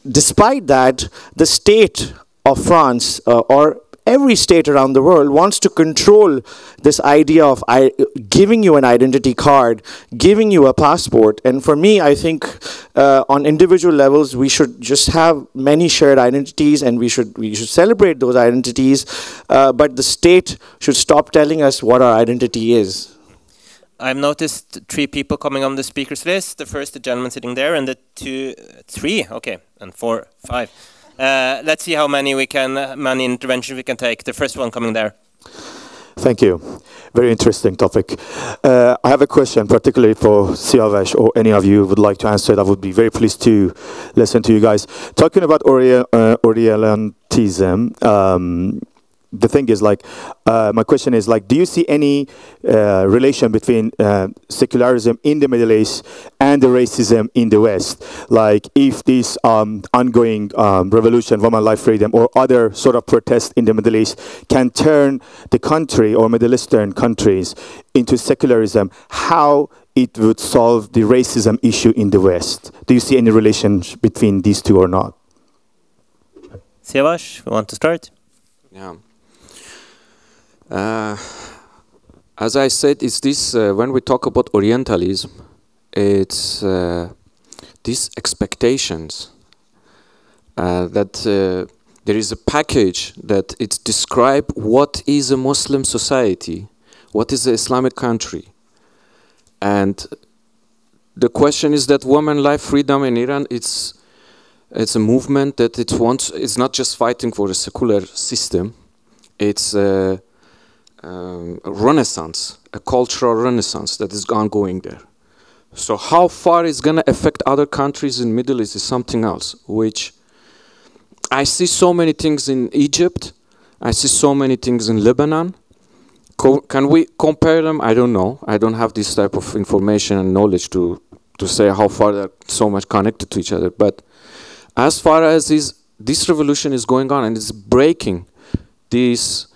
despite that, the state of France, uh, or every state around the world, wants to control this idea of I giving you an identity card, giving you a passport. And for me, I think uh, on individual levels, we should just have many shared identities, and we should we should celebrate those identities. Uh, but the state should stop telling us what our identity is. I've noticed three people coming on the speaker's list. The first, the gentleman sitting there, and the two, three, okay, and four, five. Uh, let's see how many we can, uh, many interventions we can take. The first one coming there. Thank you. Very interesting topic. Uh, I have a question, particularly for Siyavash, or any of you would like to answer it. I would be very pleased to listen to you guys. Talking about Oriel, uh, Orientism, um, the thing is, like, uh, my question is, like, do you see any uh, relation between uh, secularism in the Middle East and the racism in the West? Like, if this um, ongoing um, revolution, women, life, freedom, or other sort of protest in the Middle East can turn the country or Middle Eastern countries into secularism, how it would solve the racism issue in the West? Do you see any relation between these two or not? Siyavash, you want to start? Yeah. Uh, as I said, it's this, uh, when we talk about Orientalism, it's uh, these expectations uh, that uh, there is a package that it's describe what is a Muslim society, what is an Islamic country. And the question is that women, life, freedom in Iran, it's, it's a movement that it wants, it's not just fighting for a secular system, it's uh, Um, a renaissance, a cultural renaissance that is ongoing there. So how far it's going to affect other countries in Middle East is something else, which I see so many things in Egypt, I see so many things in Lebanon. Co can we compare them? I don't know. I don't have this type of information and knowledge to, to say how far they're so much connected to each other. But as far as is, this revolution is going on and it's breaking these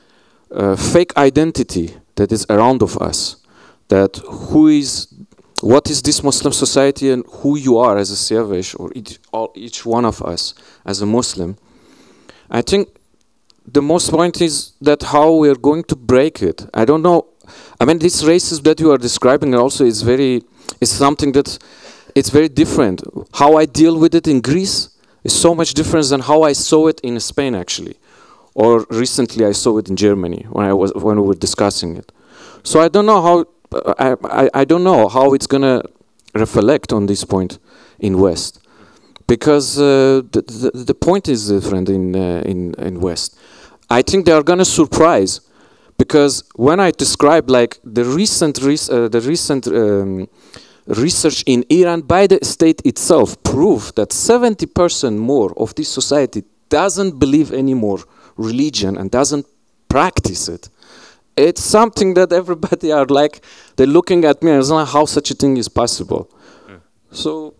Uh, fake identity that is around of us, that who is, what is this Muslim society and who you are as a Siyavash or each, all, each one of us as a Muslim. I think the most point is that how we are going to break it. I don't know, I mean this racism that you are describing also is very, is something that it's very different. How I deal with it in Greece is so much different than how I saw it in Spain actually. Or recently I saw it in Germany when I was when we were discussing it. So I don't know how I, I, I don't know how it's gonna reflect on this point in West, because uh, the, the the point is different in uh, in in West. I think they are gonna surprise, because when I describe like the recent res uh, the recent um, research in Iran by the state itself proved that seventy percent more of this society doesn't believe anymore religion and doesn't practice it. It's something that everybody are like, they're looking at me and it's not how such a thing is possible. Mm. So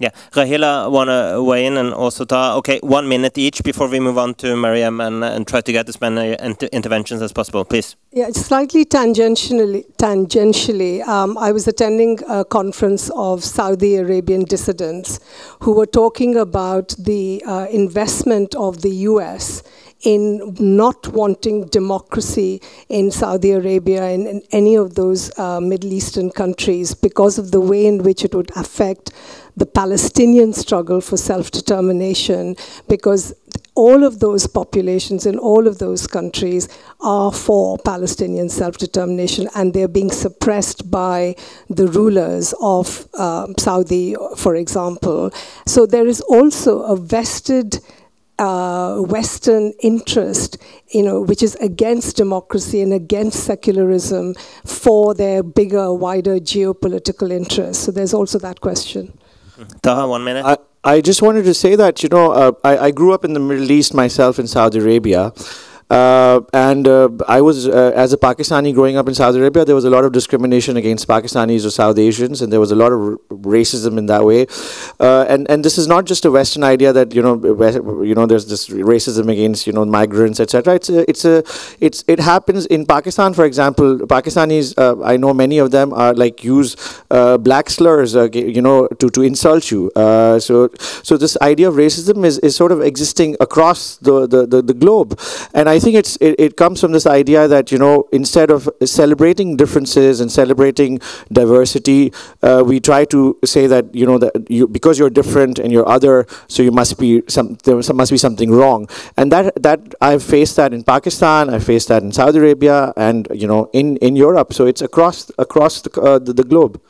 Yeah, Rahila, want to weigh in, and also Taha. Okay, one minute each before we move on to Maryam, and, and try to get as many inter interventions as possible, please. Yeah, slightly tangentially, tangentially um, I was attending a conference of Saudi Arabian dissidents who were talking about the uh, investment of the U S in not wanting democracy in Saudi Arabia and in any of those uh, Middle Eastern countries because of the way in which it would affect the Palestinian struggle for self-determination, because all of those populations in all of those countries are for Palestinian self-determination, and they're being suppressed by the rulers of uh, Saudi, for example. So there is also a vested Uh, Western interest, you know, which is against democracy and against secularism for their bigger, wider geopolitical interests. So there's also that question. Taha, one minute. I, I just wanted to say that, you know, uh, I, I grew up in the Middle East myself in Saudi Arabia. Uh, and uh, I was, uh, as a Pakistani growing up in Saudi Arabia, there was a lot of discrimination against Pakistanis or South Asians, and there was a lot of r racism in that way. Uh, and and this is not just a Western idea that you know you know there's this racism against you know migrants, et cetera. It's a, it's a it's it happens in Pakistan, for example. Pakistanis, uh, I know many of them are like use uh, black slurs, uh, you know, to to insult you. Uh, so so this idea of racism is is sort of existing across the the the, the globe, and I. I think it's, it, it comes from this idea that, you know, instead of celebrating differences and celebrating diversity, uh, we try to say that, you know, that you, because you're different and you're other, so you must be some, there must be something wrong. And that, that I've faced that in Pakistan, I faced that in Saudi Arabia, and, you know, in, in Europe. So it's across, across the, uh, the, the globe.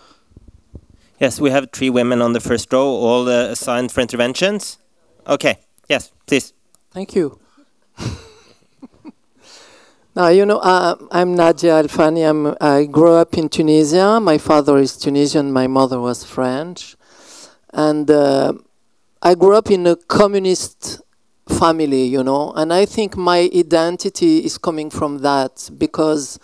Yes, we have three women on the first row, all uh, assigned for interventions. Okay, yes, please. Thank you. Uh, you know, uh, I'm Nadia Alfani. I'm, I grew up in Tunisia. My father is Tunisian. My mother was French. And uh, I grew up in a communist family, you know. And I think my identity is coming from that, because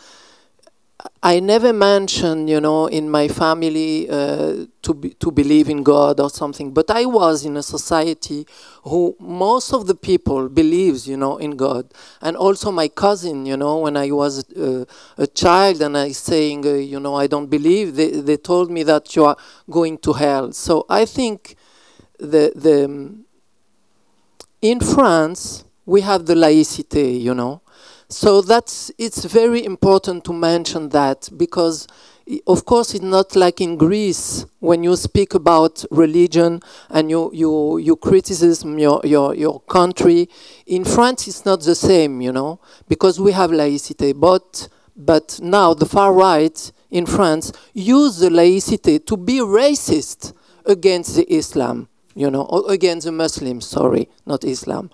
I never mentioned, you know, in my family uh, to, be, to believe in God or something. But I was in a society who most of the people believes, you know, in God. And also my cousin, you know, when I was uh, a child and I saying, uh, you know, I don't believe, they, they told me that you are going to hell. So I think the, the in France, we have the laïcité, you know. So that's, it's very important to mention that, because of course it's not like in Greece when you speak about religion and you, you, you criticize your, your, your country. In France it's not the same, you know, because we have laïcité. But, but now the far right in France use the laïcité to be racist against the Islam, you know, or against the Muslims, sorry, not Islam.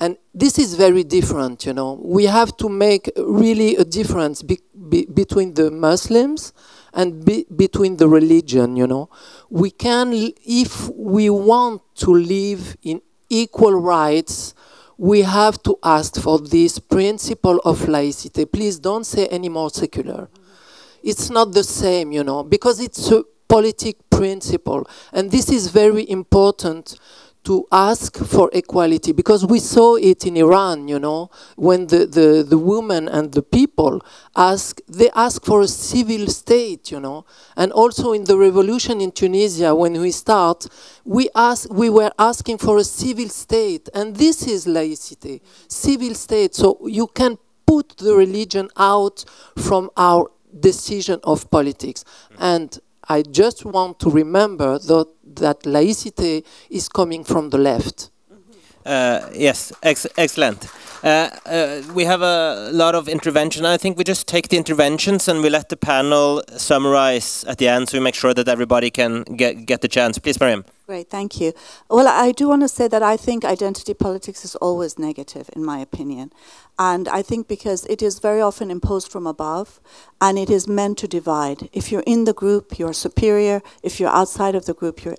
And this is very different, you know. We have to make really a difference be, be, between the Muslims and be, between the religion, you know. We can, if we want to live in equal rights, we have to ask for this principle of laïcité. Please don't say any more secular. It's not the same, you know, because it's a politic principle. And this is very important to ask for equality, because we saw it in Iran, you know, when the, the, the women and the people ask, they ask for a civil state, you know. And also in the revolution in Tunisia, when we start, we, ask, we were asking for a civil state, and this is laïcité, civil state. So you can put the religion out from our decision of politics. And I just want to remember that, that laïcité is coming from the left. Uh, yes, ex excellent. Uh, uh, we have a lot of intervention. I think we just take the interventions and we let the panel summarize at the end, so we make sure that everybody can get, get the chance. Please, Maryam. Great, thank you. Well, I do want to say that I think identity politics is always negative, in my opinion. And I think because it is very often imposed from above, and it is meant to divide. If you're in the group, you're superior. If you're outside of the group, you're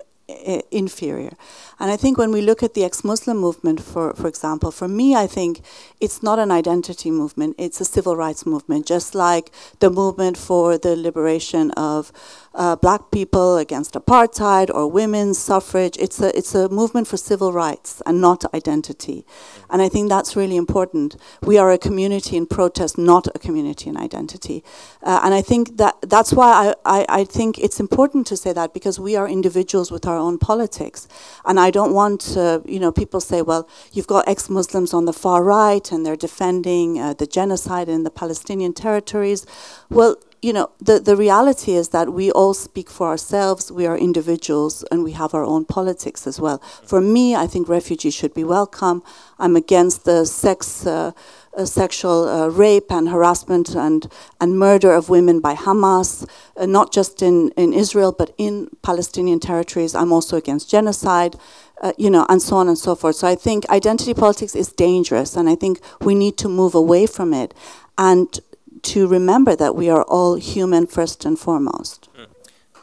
inferior. And I think when we look at the ex-Muslim movement, for, for example, for me, I think it's not an identity movement, it's a civil rights movement, just like the movement for the liberation of Uh, black people against apartheid or women's suffrage. It's a, it's a movement for civil rights and not identity. And I think that's really important. We are a community in protest, not a community in identity. Uh, and I think that that's why I, I, I think it's important to say that, because we are individuals with our own politics. And I don't want, uh, you know, people say, well, you've got ex-Muslims on the far right and they're defending uh, the genocide in the Palestinian territories. Well, you know, the, the reality is that we all speak for ourselves, we are individuals, and we have our own politics as well. For me, I think refugees should be welcome. I'm against the sex, uh, uh, sexual uh, rape and harassment and, and murder of women by Hamas, uh, not just in, in Israel, but in Palestinian territories. I'm also against genocide. Uh, you know, and so on and so forth. So I think identity politics is dangerous, and I think we need to move away from it and to remember that we are all human first and foremost. Mm.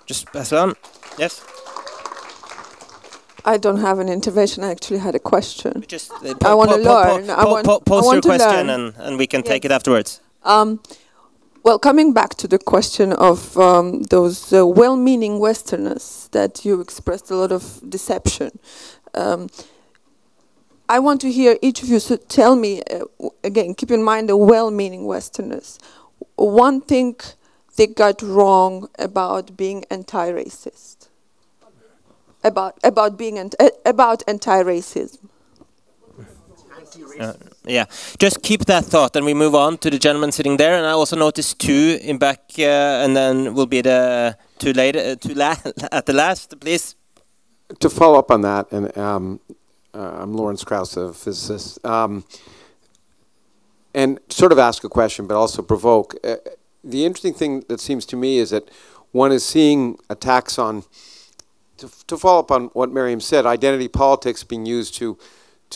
Just pass on. Yes? I don't have an intervention. I actually had a question. Just, uh, I want to learn. I want to Post your question and, and we can yes. take it afterwards. Um, well, coming back to the question of um, those uh, well-meaning Westerners that you expressed a lot of deception. Um, I want to hear each of you, so tell me, uh, again, keep in mind the well-meaning Westerners. One thing they got wrong about being anti-racist, about, about being, an, uh, about anti-racism. Uh, yeah, just keep that thought and we move on to the gentleman sitting there. And I also noticed two in back uh, and then will be the two later, uh, two la at the last, please. To follow up on that and... Um, Uh, I'm Lawrence Krauss, a physicist, um, and sort of ask a question, but also provoke. Uh, the interesting thing that seems to me is that one is seeing attacks on, to, to follow up on what Maryam said, identity politics being used to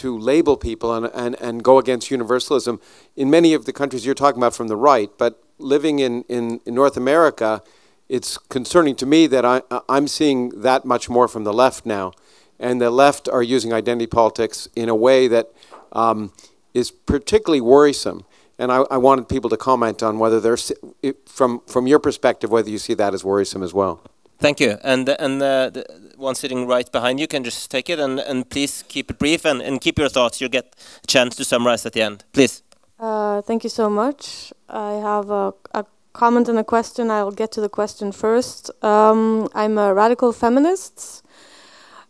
to label people and, and, and go against universalism in many of the countries you're talking about from the right. But living in, in, in North America, it's concerning to me that I, I'm seeing that much more from the left now. And the left are using identity politics in a way that um, is particularly worrisome. And I, I wanted people to comment on whether they're, from, from your perspective, whether you see that as worrisome as well. Thank you. And, and uh, the one sitting right behind you can just take it. And, and please keep it brief and, and keep your thoughts. You'll get a chance to summarize at the end. Please. Uh, thank you so much. I have a, a comment and a question. I'll get to the question first. Um, I'm a radical feminist.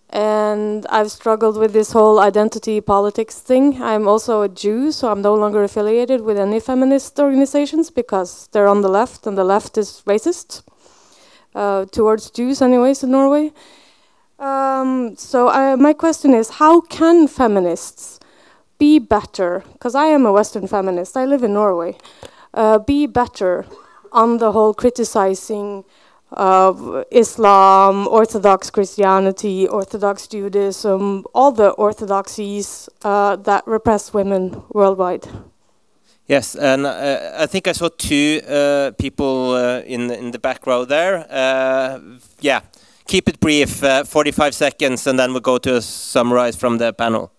And I've struggled with this whole identity politics thing. I'm also a Jew, so I'm no longer affiliated with any feminist organizations because they're on the left, and the left is racist, uh, towards Jews anyways in Norway. Um, so I, my question is, how can feminists be better? Because I am a Western feminist, I live in Norway. Uh, be better on the whole criticizing Uh, Islam, Orthodox Christianity, Orthodox Judaism, all the orthodoxies uh, that repress women worldwide. Yes, and uh, I think I saw two uh, people uh, in, in the back row there. Uh, yeah, keep it brief, uh, forty-five seconds, and then we'll go to a summarize from the panel.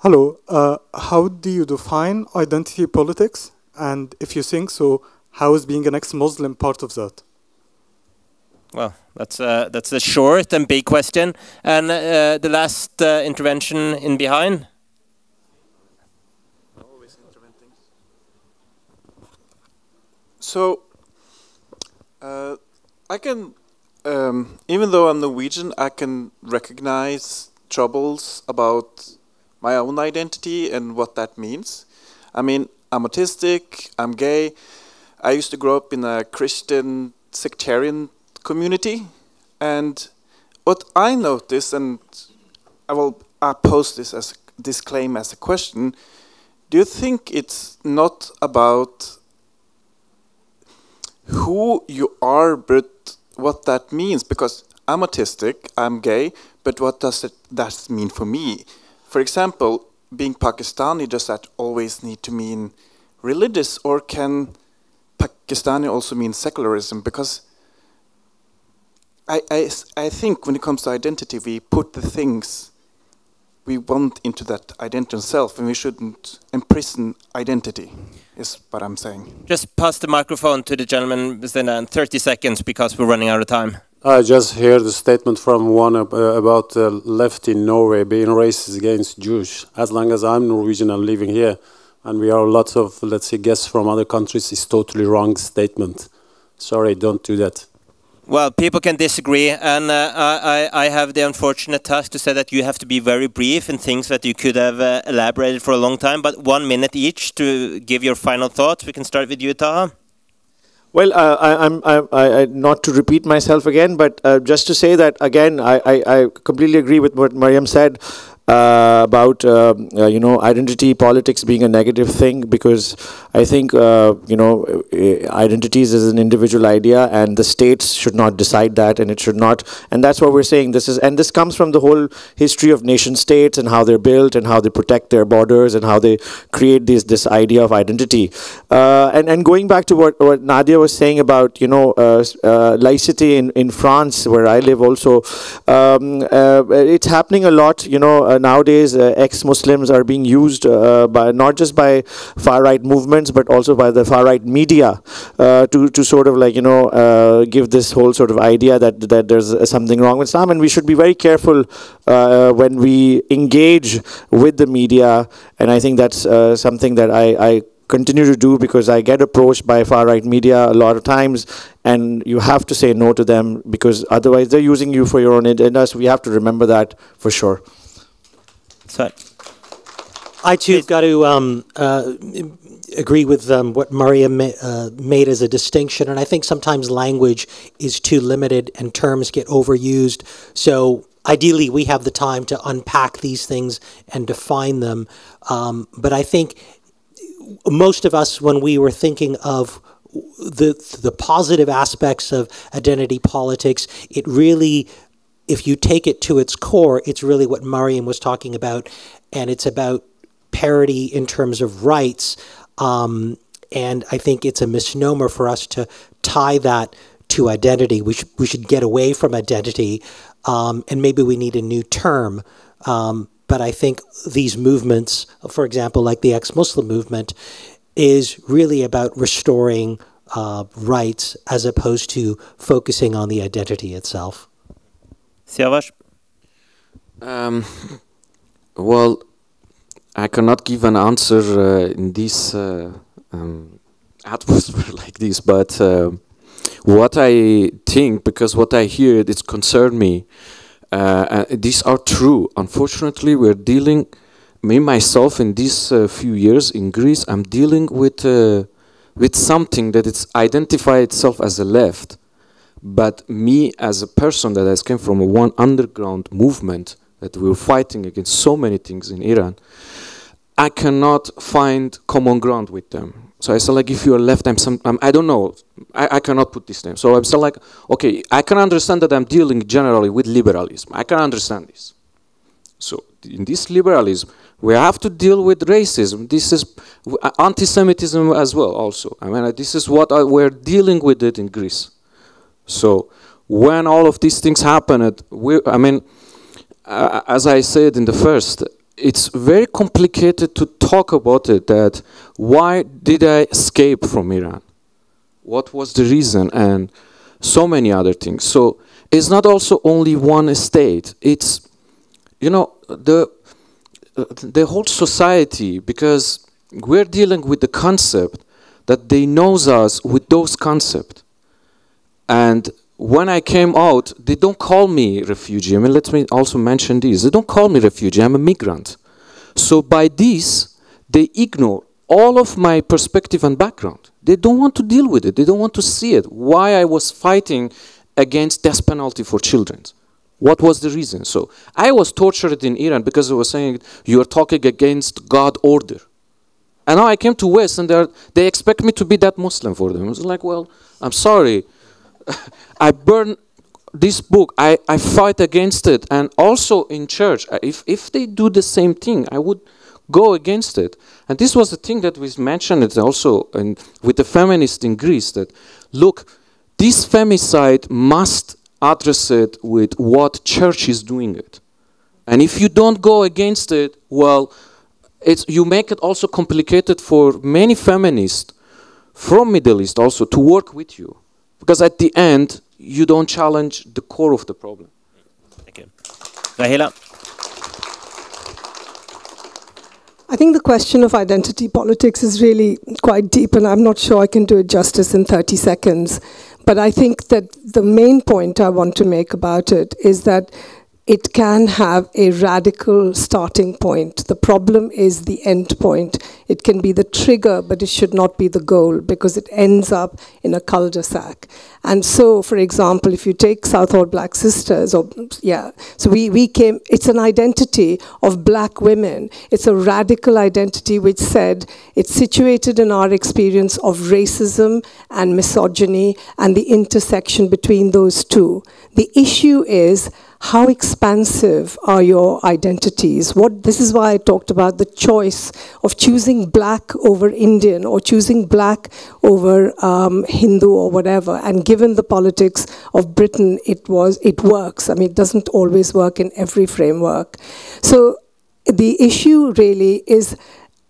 Hello, uh, how do you define identity politics? And if you think so, how is being an ex-Muslim part of that? Well, that's uh, that's a short and big question. And uh, the last uh, intervention in behind. Always interventing. So, uh, I can, um, even though I'm Norwegian, I can recognize troubles about my own identity and what that means. I mean, I'm autistic, I'm gay. I used to grow up in a Christian sectarian community, and what I noticed, and I will I pose this as this claim as a question: do you think it's not about who you are, but what that means? Because I'm autistic, I'm gay, but what does it, that mean for me? For example, being Pakistani, does that always need to mean religious, or can Pakistani also means secularism? Because I, I, I think when it comes to identity, we put the things we want into that identity itself, and we shouldn't imprison identity, is what I'm saying. Just pass the microphone to the gentleman within thirty seconds, because we're running out of time. I just heard the statement from one about the left in Norway being racist against Jews. As long as I'm Norwegian and living here, and we are lots of, let's say, guests from other countries, it's totally wrong statement. Sorry, don't do that. Well, people can disagree, and uh, I, I have the unfortunate task to say that you have to be very brief in things that you could have uh, elaborated for a long time, but one minute each to give your final thoughts. We can start with you, Taha. Well, uh, I, I'm, I, I, not to repeat myself again, but uh, just to say that, again, I, I, I completely agree with what Maryam said. Uh, about uh, uh, you know, identity politics being a negative thing, because I think uh, you know, identities is an individual idea, and the states should not decide that, and it should not, and that's what we're saying. This is, and this comes from the whole history of nation states and how they're built and how they protect their borders and how they create this this idea of identity. Uh, and and going back to what, what Nadia was saying about, you know, uh, uh, laïcité in in France, where I live also, um, uh, it's happening a lot. You know. Uh, nowadays, uh, ex-Muslims are being used uh, by not just by far-right movements, but also by the far-right media uh, to to sort of like, you know, uh, give this whole sort of idea that that there's something wrong with Islam, and we should be very careful uh, when we engage with the media. And I think that's uh, something that I, I continue to do, because I get approached by far-right media a lot of times, and you have to say no to them, because otherwise they're using you for your own agenda. So we have to remember that for sure. Sorry. I too have got to um, uh, agree with um, what Maria ma uh, made as a distinction, and I think sometimes language is too limited and terms get overused. So ideally, we have the time to unpack these things and define them. Um, but I think most of us, when we were thinking of the the positive aspects of identity politics, it really, if you take it to its core, it's really what Maryam was talking about, and it's about parity in terms of rights. Um, and I think it's a misnomer for us to tie that to identity. We, sh we should get away from identity, um, and maybe we need a new term. Um, but I think these movements, for example, like the ex-Muslim movement, is really about restoring uh, rights as opposed to focusing on the identity itself. Siyavash? Um, well, I cannot give an answer uh, in these uh, um, atmosphere like this, but uh, what I think, because what I hear, it's concerned me. Uh, uh, these are true. Unfortunately, we're dealing, me myself, in these uh, few years in Greece, I'm dealing with uh, with something that it's identify itself as a left. But me, as a person that has came from a one underground movement that we're fighting against so many things in Iran, I cannot find common ground with them. So I said, like, if you're left, I'm some, I'm, I don't know, I, I cannot put this name. So I'm still like, okay, I can understand that I'm dealing generally with liberalism. I can understand this. So in this liberalism, we have to deal with racism. This is anti-Semitism as well. Also, I mean, this is what I, we're dealing with it in Greece. So when all of these things happened, we, I mean, uh, as I said in the first, it's very complicated to talk about it, that why did I escape from Iran? What was the reason? And so many other things. So it's not also only one state. It's, you know, the, the whole society, because we're dealing with the concept that they knows us with those concepts. And when I came out, they don't call me refugee. I mean, let me also mention this. They don't call me refugee. I'm a migrant. So by this, they ignore all of my perspective and background. They don't want to deal with it. They don't want to see it. Why I was fighting against death penalty for children. What was the reason? So I was tortured in Iran because I was saying, you are talking against God order. And now I came to West, and they expect me to be that Muslim for them. It's like, well, I'm sorry. I burn this book. I, I fight against it. And also in church, if, if they do the same thing, I would go against it. And this was the thing that we mentioned it also in, with the feminists in Greece, that, look, this femicide must address it with what church is doing it. And if you don't go against it, well, it's, you make it also complicated for many feminists from Middle East also to work with you. Because at the end, you don't challenge the core of the problem. Thank you. Rahila? I think the question of identity politics is really quite deep, and I'm not sure I can do it justice in thirty seconds. But I think that the main point I want to make about it is that it can have a radical starting point. The problem is the end point. It can be the trigger, but it should not be the goal, because it ends up in a cul-de-sac. And so, for example, if you take Southall Black Sisters, or yeah, so we, we came, it's an identity of black women. It's a radical identity which said it's situated in our experience of racism and misogyny and the intersection between those two. The issue is, how expansive are your identities? What, this is why I talked about the choice of choosing black over Indian or choosing black over um, Hindu or whatever. And given the politics of Britain, it was, it works. I mean, it doesn't always work in every framework. So the issue really is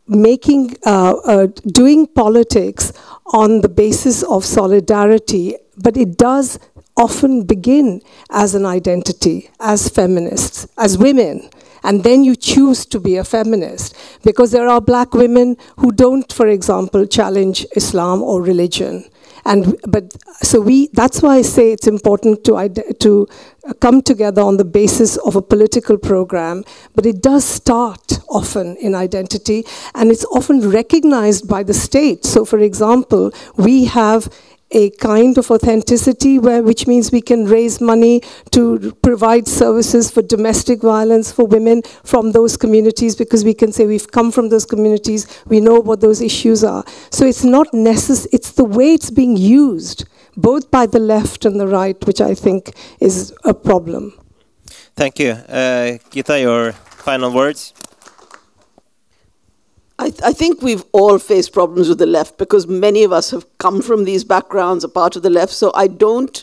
making, uh, uh, doing politics on the basis of solidarity, but it does often begin as an identity, as feminists, as women, and then you choose to be a feminist. Because there are black women who don't, for example, challenge Islam or religion. And, but, so we, that's why I say it's important to, to come together on the basis of a political program, but it does start often in identity, and it's often recognized by the state. So for example, we have a kind of authenticity, where, which means we can raise money to provide services for domestic violence for women from those communities, because we can say we've come from those communities, we know what those issues are. So it's not necessary, it's the way it's being used, both by the left and the right, which I think is a problem. Thank you. Uh, Gita, your final words? I, th I think we've all faced problems with the left, because many of us have come from these backgrounds, are part of the left. So I don't,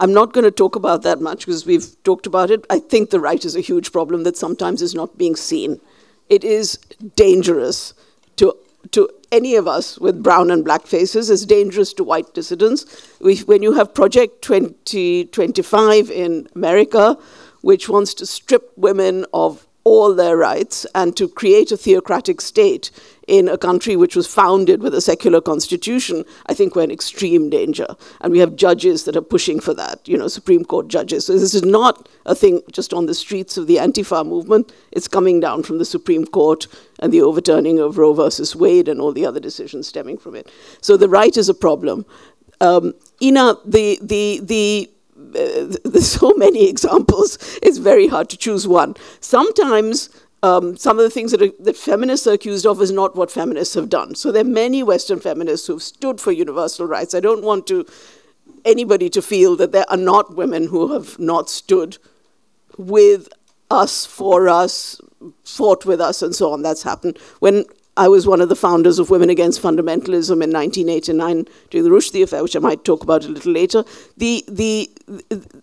I'm not going to talk about that much because we've talked about it. I think the right is a huge problem that sometimes is not being seen. It is dangerous to, to any of us with brown and black faces. It's dangerous to white dissidents. We, when you have Project twenty twenty-five in America, which wants to strip women of all their rights and to create a theocratic state in a country which was founded with a secular constitution, I think we're in extreme danger. And we have judges that are pushing for that, you know, Supreme Court judges. So this is not a thing just on the streets of the Antifa movement. It's coming down from the Supreme Court and the overturning of Roe versus Wade and all the other decisions stemming from it. So the right is a problem. Um, Ina, the, the, the, Uh, there's so many examples, it's very hard to choose one. Sometimes um, some of the things that, are, that feminists are accused of is not what feminists have done. So there are many Western feminists who've stood for universal rights. I don't want to, anybody to feel that there are not women who have not stood with us, for us, fought with us, and so on. That's happened. When I was one of the founders of Women Against Fundamentalism in nineteen eighty-nine during the Rushdie Affair, which I might talk about a little later. The, the,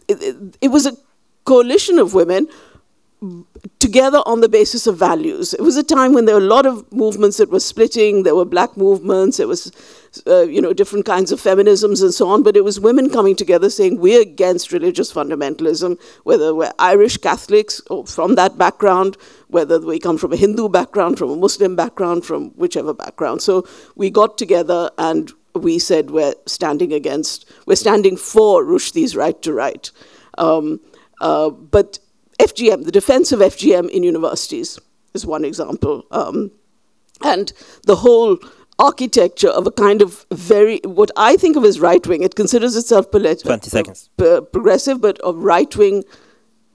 it, it was a coalition of women together on the basis of values. It was a time when there were a lot of movements that were splitting. There were black movements. There was, uh, you know, different kinds of feminisms and so on. But it was women coming together saying, we're against religious fundamentalism, whether we're Irish Catholics or from that background, whether we come from a Hindu background, from a Muslim background, from whichever background. So we got together and we said, we're standing against, we're standing for Rushdie's right to right. Um, uh, but F G M, the defense of F G M in universities is one example. Um, and the whole architecture of a kind of very, what I think of as right-wing, it considers itself twenty seconds. Uh, progressive, but of right-wing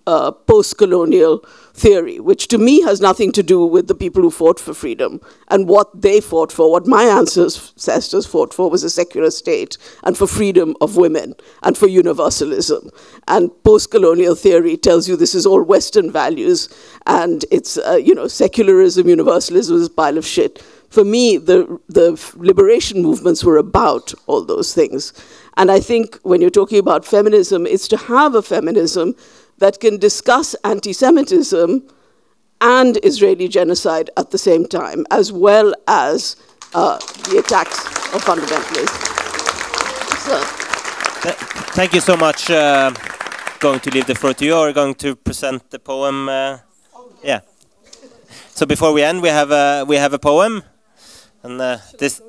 uh, post-colonial theory, which to me has nothing to do with the people who fought for freedom and what they fought for. What my ancestors fought for was a secular state and for freedom of women and for universalism. And post-colonial theory tells you this is all Western values and it's, uh, you know, secularism, universalism is a pile of shit. For me, the, the liberation movements were about all those things. And I think when you're talking about feminism, it's to have a feminism that can discuss anti-Semitism and Israeli genocide at the same time, as well as uh, the attacks of fundamentalists. So. Th thank you so much. Uh, going to leave the floor to you, or going to present the poem? Uh, yeah. So before we end, we have a we have a poem, and uh, this.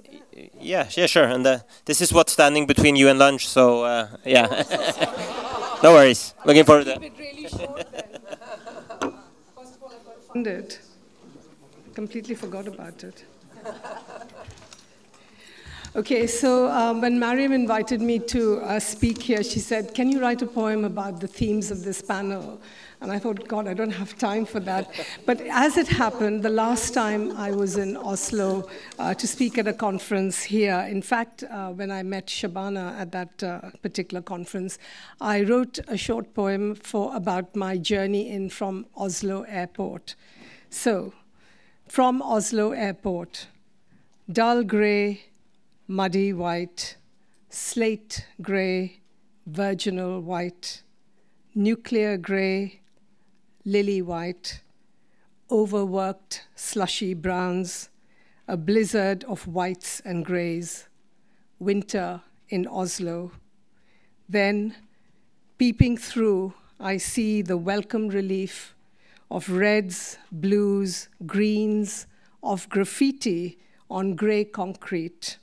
Yeah, yeah, sure. And uh, this is what's standing between you and lunch. So uh, yeah, no worries. Looking forward to that. It. Completely forgot about it. Okay, so um, when Maryam invited me to uh, speak here, she said, can you write a poem about the themes of this panel? And I thought, God, I don't have time for that. But as it happened, the last time I was in Oslo uh, to speak at a conference here, in fact, uh, when I met Shabana at that uh, particular conference, I wrote a short poem for about my journey in from Oslo Airport. So, from Oslo Airport, dull gray, muddy white, slate grey, virginal white, nuclear grey, lily white, overworked slushy browns, a blizzard of whites and greys, winter in Oslo. Then, peeping through, I see the welcome relief of reds, blues, greens, of graffiti on grey concrete.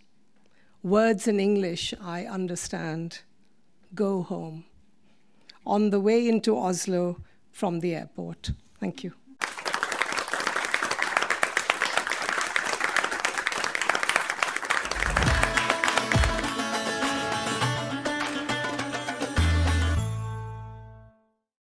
Words in English I understand. Go home. On the way into Oslo from the airport. Thank you.